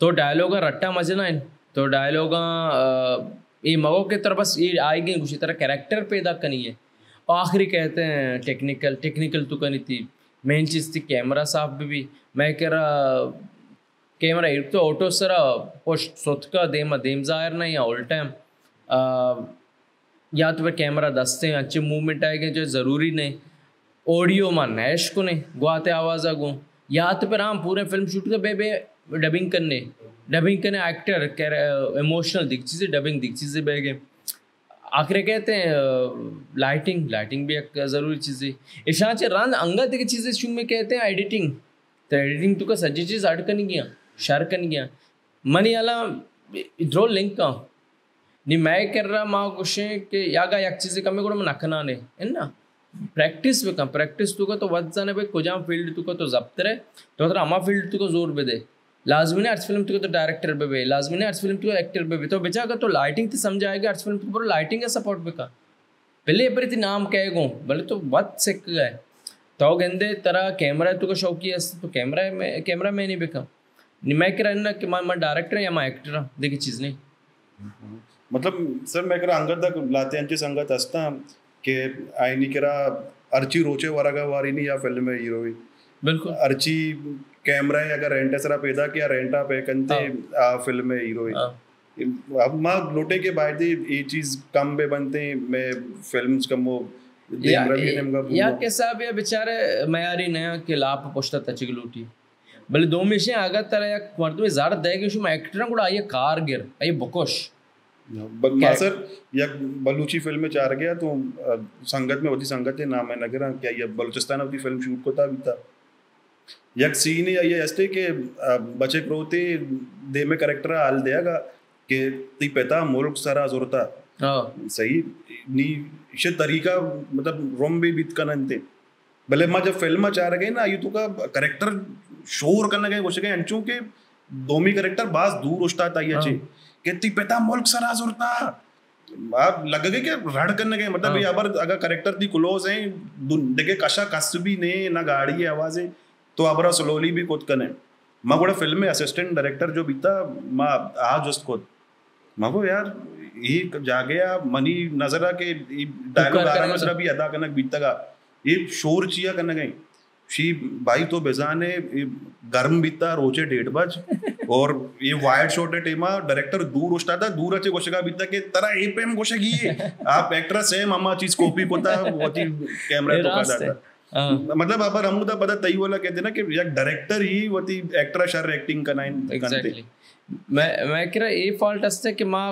तो डायलॉग का रट्टा मजना है तो डायलॉग ये मगो के तरह बस ये आएगी कुछ तरह कैरेक्टर पैदा करनी है और आखिरी कहते हैं टेक्निकल टेक्निकल तो करनी थी मेन चीज़ थी कैमरा साफ भी भी मैं कह रहा कैमरा एक तो ऑटो सरा पोस्ट सोथ का देम देम जाहिर नहीं या ऑल टाइम या तो फिर कैमरा दसते हैं अच्छे मूवमेंट आएंगे जो ज़रूरी नहीं ऑडियो माँ नैश को नहीं गुआते आवाज़ आगो या तो फिर हम पूरे फिल्म शूट कर बे बे डबिंग करने डबिंग करने एक्टर कह रहे इमोशनल दिख चीज़ें डबिंग दिख चीज़ें बह गए आखिर कहते हैं लाइटिंग लाइटिंग भी एक ज़रूरी चीज़ें इशान से रान अंगत की चीज़ें शुरू में कहते हैं एडिटिंग तो एडिटिंग तो का सजी चीज़ आर्ट करनी गया शार करनी गया मनी आला ड्रो लिंक का नहीं मैं कर रहा माँ कुछ कि यागा एक चीज़ें कमी को नखना ने है ना प्रैक्टिस भी कम प्रैक्टिस तुका तो वध जाने भाई कुजाम फील्ड तुका तो जब्त रहे तो हमारा फील्ड तुका जोर भी दे लाजमी ने आर्ट्स फिल्म तो डायरेक्टर पे भी लाजमी ने आर्ट्स फिल्म तो एक्टर पे भी तो बेचा अगर तो लाइटिंग तो समझाएगा आर्ट्स फिल्म तो लाइटिंग का सपोर्ट पे का पहले पर नाम कह गो भले तो वत सिक गए तो गेंदे तरह कैमरा तो का शौकी है तो कैमरा में कैमरा में नहीं बेका मैं कह रहा कि मैं मैं डायरेक्टर या मैं एक्टर देखी चीज़ नहीं मतलब सर मैं कह रहा अंगत तक लाते हैं संगत हंसता कि आई नहीं कह रहा अर्ची रोचे वारा वारी नहीं या फिल्म में हीरोइन बिल्कुल अर्ची कैमरा है अगर रेंटा सरा पैदा किया रेंटा पे कंते हाँ। फिल्म में हीरो अब माँ लोटे के बाद ये चीज़ कम पे बनते हैं मैं फिल्म्स कम वो ಯಾಕೆ ವಿಚಾರ ಮಯಾರಿನ ಕೆ ಲಾಪ ಪೋಷ್ಟ ತಚಗಲೂಟಿ ಬಲಿ ದೋಮಿಷೆ ಆಗತರ ಯಾಕ ಮರ್ದು ಜಾರ ದಯಗೆ ಶು ಆಕ್ಟರ್ ಕೂಡ ಆಯ ಕಾರ್ಗಿರ್ ಆಯ ಬಕೋಶ್ बलूची या बलूची फिल्म में चार गया तो संगत में होती संगत है नाम है नगरा क्या ये बलूचिस्तान होती फिल्म शूट को था भी था यक सीन या ये ऐसे के बचे प्रोते दे में करेक्टर आल देगा के ती पैता मुल्क सारा जोरता सही नी इसे तरीका मतलब रोम भी बीत करना थे भले माँ जब फिल्म में चार गए ना यू तो का करेक्टर शोर करना गए कुछ गए अंचों के दोमी करेक्टर बास दूर उछता था ये चे कितनी पैदा मुल्क सराज उड़ता आप लग गए कि रड़ करने गए मतलब ये अबर अगर करेक्टर थी क्लोज है देखे कशा कस भी ने ना गाड़ी आवाज़ है तो अबरा स्लोली भी खुद कने माँ बड़ा फिल्म में असिस्टेंट डायरेक्टर जो बीता माँ आज जस्ट खुद माँ को यार ये जा गया मनी नजरा के डायलॉग नजरा भी अदा करना बीतता का ये शोर चिया करने गई शी भाई तो बेजाने गर्म बीता रोचे डेढ़ बज और ये वाइड शॉट है टेमा डायरेक्टर दूर उठता था दूर अच्छे गोशेगा बीता के तरह एपीएम गोशेगी आप एक्ट्रेस है मामा चीज कॉपी कोता होती कैमरा तो कर देता मतलब अब हम तो पता तई वाला कहते ना कि एक डायरेक्टर ही होती एक्ट्रेस हर एक्टिंग करना इन करते मैं मैं कह रहा ए फॉल्ट असते कि मां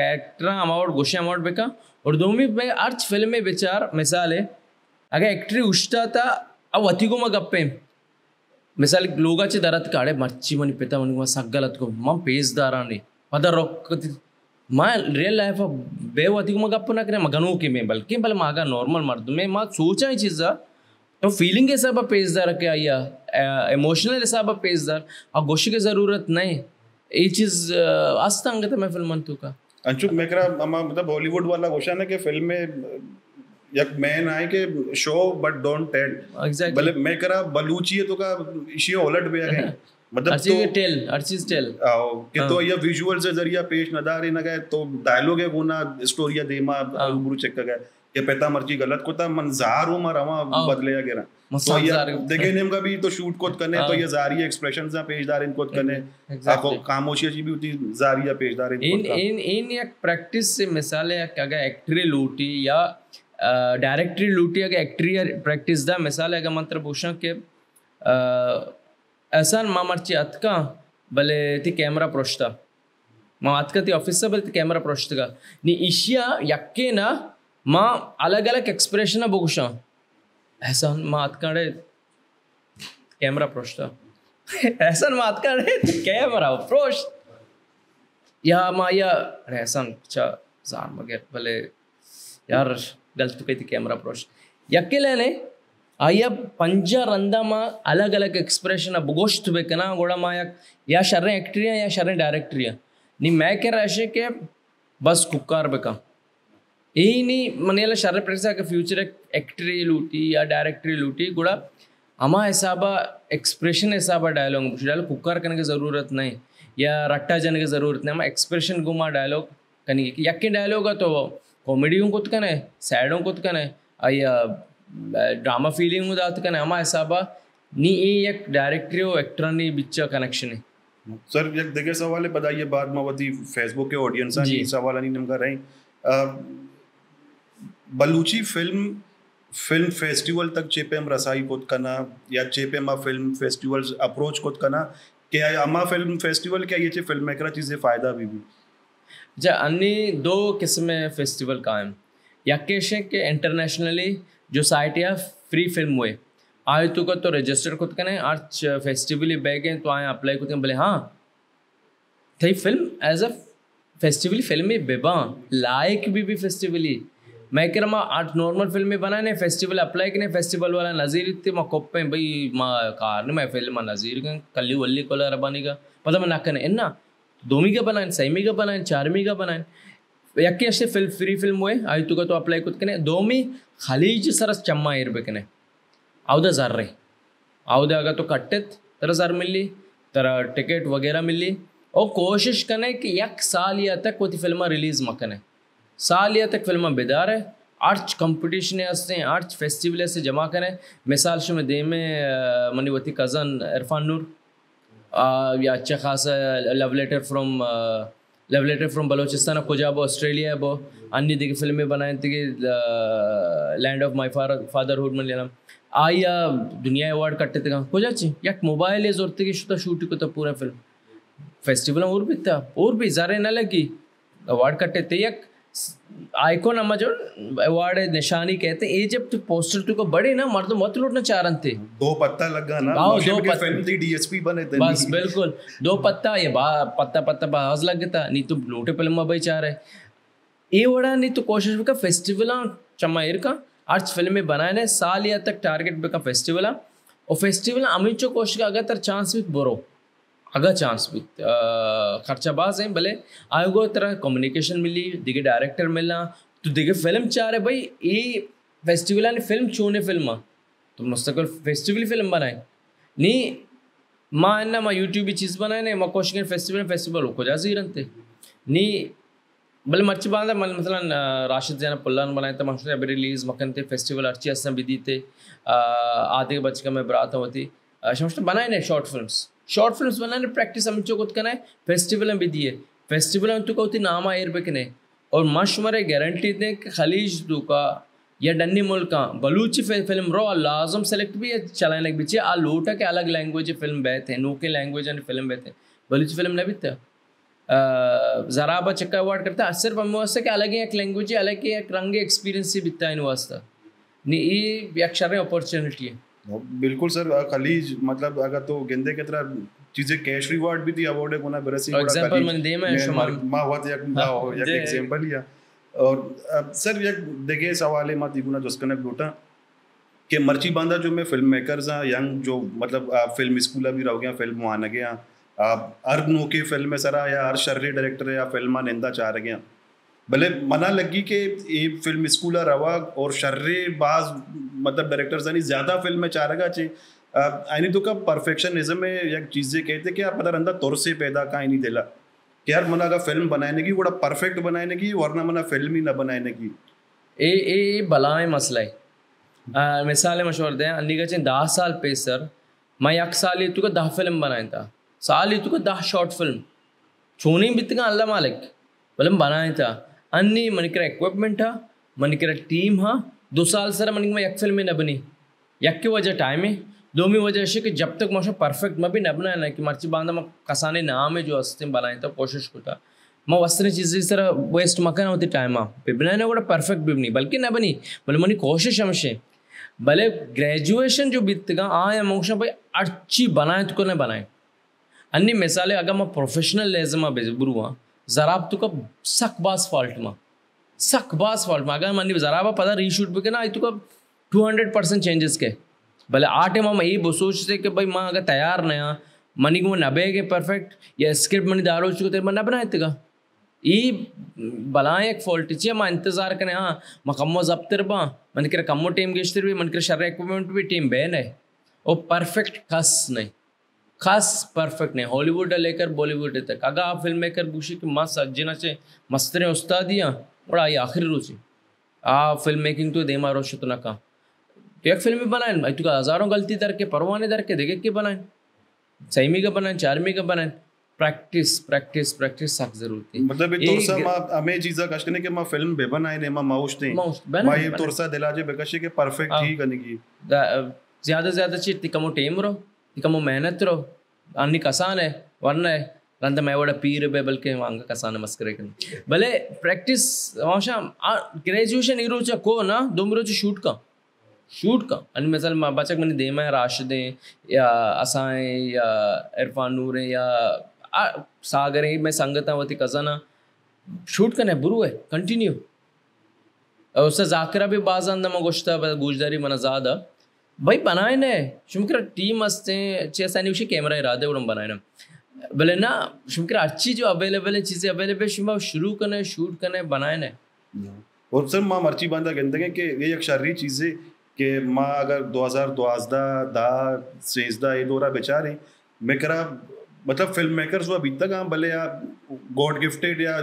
कैरेक्टर अमाउंट गोशे अमाउंट बेका और दोमी में अर्थ फिल्म में विचार मिसाल है अगर एक्टर उठता था अब अति को मैं गप्पे मिसाल लोग दरत काड़े मर्ची मनी पिता मनी मैं सगलत को मैं पेज दारा ने पद रोक मैं रियल लाइफ बेवती को मैं गप ना करें मगनों के में बल्कि बल मागा नॉर्मल मर्द में माँ सोचा ही चीज़ तो फीलिंग के हिसाब पेज दार के आया इमोशनल हिसाब पेज दार और गोशी की ज़रूरत नहीं ये चीज़ आस्ता अंगत मैं फिल्म तू का अंशुक मैं मतलब बॉलीवुड वाला गोशा ना कि फिल्म में यक मैन आए के show but don't tell exactly भले मैं करा बलूची है तो का इसी ओलट बे है मतलब तो टेल हर चीज टेल के तो ये विजुअल से जरिया पेश नदारे न गए तो डायलॉग है गोना स्टोरीया देमा गुरु चेक का गए के पता मर्जी गलत कोता मंजार उमर हवा बदलेया गेरा तो ये देखे नेम का भी तो शूट कोत करने तो ये जारी एक्सप्रेशन जा पेशदार इनको करने आपको खामोशी जी भी होती जारिया पेशदार इन इन इन एक प्रैक्टिस से मिसाल है क्या एक्टर लूटी या डायरेक्टरी लूटी अगर एक्ट्री प्रैक्टिस दा मिसाल है मंत्र भूषण के ऐसा माँ मर्ची अतका भले थी कैमरा प्रोश्ता माँ अतका थी ऑफिस से भले थी कैमरा प्रोश्त का नी इशिया यक्के ना माँ अलग अलग एक्सप्रेशन बोगुशा ऐसा माँ अतका कैमरा प्रोश्ता ऐसा माँ अतका कैमरा प्रोश या माँ या ऐसा अच्छा जान मगर भले यार गलत तो कहती कैमरा प्रोश यकेले ने आया पंजा रंदा माँ अलग अलग एक्सप्रेशन अब गोश्त बेकना गोड़ा माँ या या शर्रे एक्ट्रिया या शर्रे डायरेक्ट्रिया नी मैं कह रहा है कि बस कुकार बेका यही नहीं मने वाला शर्रे प्रेसा के फ्यूचर एक एक्ट्री लूटी या डायरेक्ट्री लूटी गोड़ा हमा हिसाब एक्सप्रेशन हिसाब डायलॉग डायलॉग कुकार करने की ज़रूरत नहीं या रट्टा जाने की ज़रूरत नहीं हम एक्सप्रेशन गुमा डायलॉग करने की यके डायलॉग है तो कॉमेडियों को कने सैडों को कने या ड्रामा फीलिंग हो दात कने हमारे हिसाब नी एक डायरेक्टर और एक्टर ने बीच का कनेक्शन है सर एक देखे सवाल है बताइए बाद में वती फेसबुक के ऑडियंस ने सवाल नहीं नम कर रही बलूची फिल्म फिल्म फेस्टिवल तक चेपेम रसाई को कना या चेपेमा फिल्म फेस्टिवल्स अप्रोच को कना क्या अमा फिल्म फेस्टिवल क्या ये चे फिल्म मेकर चीज़ें फ़ायदा भी भी जा अन्य दो किस्में फेस्टिवल कायम यकेश के इंटरनेशनली जो साइट या फ्री फिल्म हुए आए तो को तो रजिस्टर खुद करें आज फेस्टिवल बैग हैं तो आए अप्लाई खुद बोले हाँ थी फिल्म एज अ फेस्टिवल फिल्मी बेबा लायक भी भी फेस्टिवली मैं कह रहा माँ आज नॉर्मल फिल्म बनाए ने फेस्टिवल अप्लाई करें फेस्टिवल वाला नज़ीर इतने माँ कोप्पे भाई माँ कार मैं फिल्म नज़ीर कल्ली वल्ली कोला रबानी का पता मैं ना करें ना दो मीघा बनाए सही मीघा बनाए चार मीघा बनाए यके ऐसे फिल्म फ्री फिल्म हुए आई तुका तो अप्लाई खुद कने दो मी खलीज सरस चम्मा एर बेकने आवदा जार रहे आवदा अगर तो कट्टेत तरह जार मिली तरह टिकट वगैरह मिली और कोशिश कने कि यक साल या तक वो फिल्म रिलीज मकने साल या तक फिल्म बेदार है आर्च कंपटीशन हंसते हैं आर्च फेस्टिवल से जमा करें मिसाल शुमें दे में मनी वती कज़न इरफान नूर या अच्छा खासा love letter from love letter from Balochistan आपको जब ऑस्ट्रेलिया बो अन्य दिखे फिल्में बनाए थे लैंड ऑफ माय फादरहुड में लेना आई या दुनिया अवार्ड कट्टे थे को जाची या मोबाइल है जोरते कि शुता शूट को तब पूरा फिल्म फेस्टिवल और भी था और भी ज़ारे न लगी अवार्ड कट्टे थे या आइकॉन अम्मा जो अवार्ड है निशानी कहते हैं जब तो पोस्टर टू को बड़े ना मर्द मत लौटना चाह रहे थे दो पत्ता लगा ना दो पत्ता डीएसपी बने थे बस बिल्कुल दो पत्ता ये बा पत्ता पत्ता बाज लग गया नहीं तो लौटे पहले माँ भाई चाह रहे ये वड़ा नहीं तो कोशिश भी का फेस्टिवल चमाइर का आज फिल्में बनाए ने साल या तक टारगेट भी का फेस्टिवल और फेस्टिवल अमित चो कोशिश का अगर तर चांस भी बोरो अगर चांस भी खर्चाबाज हैं भले आयोग तरह कम्युनिकेशन मिली दिखे डायरेक्टर मिलना तो दिखे फिल्म चाह रहे भाई ये फेस्टिवल ने फिल्म चूने फिल्म तो मुस्तकिल फेस्टिवल फिल्म बनाए नहीं माँ ना माँ यूट्यूब की चीज़ बनाए ना माँ कोशिश फेस्टिवल फेस्टिवल को जाजी रनते नहीं भले मर्ची बांधा मल मसलन राशिद जाना पुल्लान बनाए तो मशहूर अभी रिलीज़ मकन थे फेस्टिवल अर्ची असम भी दी थे आधे बच का मैं बरात होती समझते बनाए ना शॉर्ट फिल्म्स शॉर्ट फिल्म्स बनाने प्रैक्टिस हम चो कुत कनाए फेस्टिवल में भी दिए फेस्टिवल में तो कहती नाम आयर बे कने और मश मरे गारंटी दें कि खलीज दू का या डन्नी मुल्क का बलूची फिल्म रो लाजम सेलेक्ट भी है चलाने लग बीचे आ लोटा के अलग लैंग्वेज फिल्म बहते हैं नोके लैंग्वेज एंड फिल्म बहते हैं बलूची फिल्म ने भी था जराब चक्का अवार्ड करता है सिर्फ हम वास्ते के अलग ही एक लैंग्वेज अलग ही एक रंग एक्सपीरियंस ही बिता इन वास्ता नहीं ये अक्षर अपॉर्चुनिटी है बिल्कुल सर खलीज मतलब अगर तो गेंदे के तरह चीजें कैश रिवार्ड भी थी अवार्ड कोना बरसी एग्जांपल मैंने दे मैं मां हुआ था एक एग्जांपल या और सर एक देखिए सवाल है मत गुना जसकने लोटा के मर्ची बांधा जो मैं फिल्म मेकर्स हैं यंग जो मतलब फिल्म स्कूल भी रहो गया फिल्म आना गया हर नो के फिल्म में सरा या हर शर्रे डायरेक्टर या फिल्मा नेंदा चाह रहे गया भले मना लगी कि ये फिल्म स्कूल रवा और शर्रेबाज मतलब डायरेक्टर्स यानी ज़्यादा फिल्म में चाह रहा चाहिए यानी तो का परफेक्शनिज्म में एक चीज़ें कहते कि आप मतलब अंदर तौर से पैदा का नहीं दिला कि यार मना का फिल्म बनाने की बड़ा परफेक्ट बनाने की वरना मना फिल्म ही ना बनाने की ए ए भलाएँ मसला है मिसाल मशहूर दें अन्नी का चाहिए दस साल पे सर मैं एक साल ऋतु का दह फिल्म बनाया था साल ऋतु का दह शॉर्ट फिल्म छोनी बीत का अल्लाह मालिक फिल्म बनाया था अन्नी मन के इक्विपमेंट हा मन के टीम हा दो साल सर मन में एक फिल्म न बनी यक की वजह टाइम है दो में वजह ऐसे कि जब तक मौसम परफेक्ट मैं भी न बनाया ना कि मर्ची बांधा मैं कसाने नाम है जो हस्ते में बनाया था कोशिश करता मैं वस्त्र चीज़ें सर वेस्ट मकान होती टाइम हाँ बनाने बड़ा परफेक्ट भी बनी बल्कि न बनी भले मनी कोशिश हमसे भले ग्रेजुएशन जो बीतगा आए हमसे भाई अच्छी बनाए तो ना बनाए अन्य मिसालें अगर मैं प्रोफेशनल लेजमा बेजबरू हाँ जराब तुका सकबाज फॉल्ट माँ सकबाज फॉल्ट माँ अगर मानी जराबा पता रीशूट भी के ना आई तुका टू हंड्रेड परसेंट चेंजेस के भले आटे माँ मैं यही सोचते कि भाई माँ अगर तैयार नया मनी को नबे के परफेक्ट या स्क्रिप्ट मनी दारो चुके तेरे मन न बनाए तेगा ये भलाएँ एक फॉल्ट चाहिए माँ इंतजार करें हाँ माँ कम्मो जब्तर बा मन के कम्मो टीम गेस्टर भी मन के शर्र इक्विपमेंट भी टीम बहन है और परफेक्ट खास नहीं खास परफेक्ट नहीं हॉलीवुड लेकर बॉलीवुड तक अगर आप फिल्म मेकर बुशी की मस्त सज्जना से मस्तरे उस्तादियाँ बड़ा ये आखिरी रुचि आप फिल्म मेकिंग तो दे मारो शुतना का तो एक फिल्म बनाए तो हज़ारों गलती दर के परवाने दर के देखे के बनाए सहीमी का बनाए चारमी का बनाए प्रैक्टिस प्रैक्टिस प्रैक्टिस सख्त जरूरत है मतलब ये तोरसा मां हमें चीजा कश करने के मां फिल्म बेबन आए ने मां माउश ने मां ये तोरसा दिलाजे बेकशे के परफेक्ट ही करने की ज्यादा से ज्यादा चीज कमो टेम रो इक मो मेहनत रो अन्नी कसान है वरना है रंत मैं वोड़ा पीर बे बल्कि वहाँ का कसान है मस्करे के भले प्रैक्टिस वहाँ ग्रेजुएशन ही रोचा को ना दो में रोचे शूट का शूट का अन्य मिसाल बचक मैंने दे मैं राशिदें या असाएँ या इरफान नूर या सागर है मैं संगत वती कसाना शूट का ना बुरू है कंटिन्यू और उससे जाकरा भी बाजा अंदा मैं गोश्ता गुजदारी मना ज़्यादा भाई बनाए ना शुमकर टीम हंसते हैं अच्छे ऐसा नहीं उसे कैमरा इरादे उड़म बनाए ना भले ना शुमकर अच्छी जो अवेलेबल है चीज़ें अवेलेबल शुम शुरू करना शूट करना बनाए ना और सर माँ मर्ची बांधा कहते हैं कि ये एक शर्री चीज़ें कि माँ अगर दो हज़ार दुआजदा दा सेजदा ये दौरा बेचारे मैं करा मतलब फिल्म मेकर्स वह बीतता कहाँ भले या गॉड गिफ्टेड या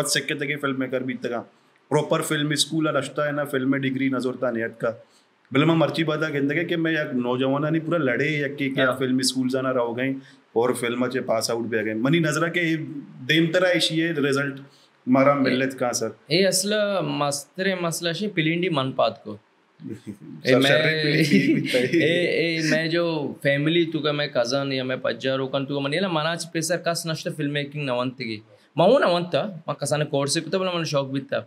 वत सिक्के तक फिल्म मेकर बीतता कहाँ प्रॉपर फिल्म स्कूल रश्ता है ना फिल्म में डिग्री नजरता नहीं अटका भले मैं मर्ची बाधा कहते कि मैं यार नौजवान नहीं पूरा लड़े या कि क्या फिल्म स्कूल जाना रहो गई और फिल्म जे पास आउट भी आगे मनी नजरा के देमतरा इशिये रिजल्ट मारा मिलत का सर ए असला मस्तरे मसला शे पिलिंडी मनपात को ए मैं ए ए मैं जो फैमिली तुका मैं कजन या मैं पज्जारो कन तुका मनीला मनाच पेसर कास नष्ट फिल्म मेकिंग नवंतगी मऊ नवंता मा कसाने कोर्स कुत बला मन शौक बिता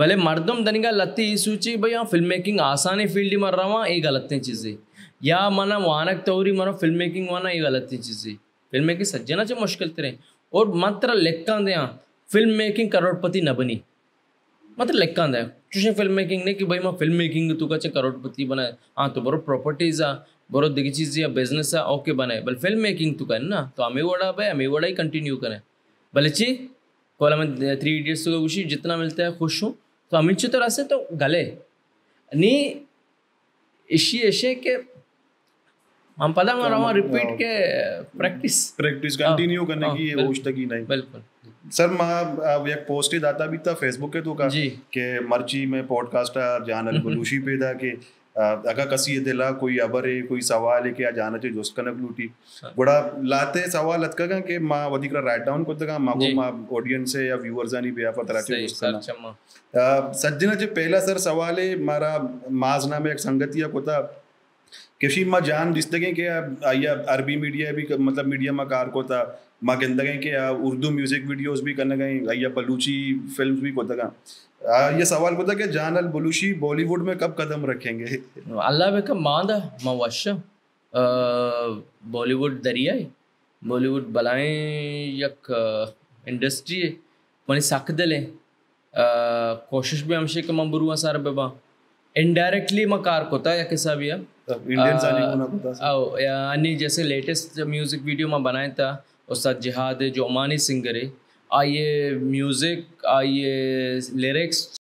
भले मर्दम दनिका लत्ती सूची भैया फिल्म मेकिंग आसानी फील्ड मर रहा ये गलत चीज़ें या मना वानक तौरी मरा फिल्म मेकिंग वाना ये गलत चीज़ें फिल्म मेकिंग सज्जना चाहिए मुश्किल तेरे और मात्र लेक्का दे फिल्म मेकिंग करोड़पति न बनी मात्र लेक्का दे चुशे फिल्म मेकिंग ने कि भाई मैं फिल्म मेकिंग तू का करोड़पति बनाए हाँ तो बरो प्रॉपर्टीज आ बरो दिगी चीज़ या बिजनेस आ ओके बनाए बल फिल्म मेकिंग तू कर ना तो हमें वड़ा भाई हमें वड़ा ही कंटिन्यू करें भले ची कोला मैं थ्री इडियट्स तो खुशी जितना मिलता है खुश हूँ तो अमितचू तो रास्ते तो गले नी इशी ऐसे के हम पता हमारा वहाँ रिपीट के प्रैक्टिस प्रैक्टिस कंटिन्यू करने की कोशिश तक ही नहीं बिल्कुल सर माँ अब एक पोस्ट ही दाता भी था फेसबुक के तो का के मर्ची में पॉडकास्टर जान अलबलूशी पे था के अगर कसी ये दिला कोई अबरे कोई सवाल है कि आ जाना चाहिए जोश कनक लूटी बड़ा लाते सवाल अतका के माँ वधिकरा राइट डाउन को तका माँ को माँ ऑडियंस है या व्यूअर्स आनी भी आप तरह चाहिए जोश कनक सज्जना जो पहला सर सवाल है मारा माजना में एक संगतिया कोता किसी माँ जान जिस तक के या अरबी मीडिया भी मतलब मीडिया में कार कोता माँ के अंदर के या उर्दू म्यूजिक वीडियोस भी करने गए या बलूची फिल्म भी कोता का ये सवाल को था कि जान अलबलूशी बॉलीवुड में कब कदम रखेंगे अल्लाह बेका मादा मवाशा बॉलीवुड दरिया है बॉलीवुड बलाएं यक इंडस्ट्री है मनी साकदले कोशिश भी हमसे कम बुरुआ सारा बेबा इनडायरेक्टली मकार कोता या किसा भी है इंडियन जाने को ना कोता आओ यानी जैसे लेटेस्ट म्यूजिक वीडियो में बनाया था उसका जिहाद है जो ओमानी सिंगर है आ ये म्यूज़िक आ ये लिरिक्स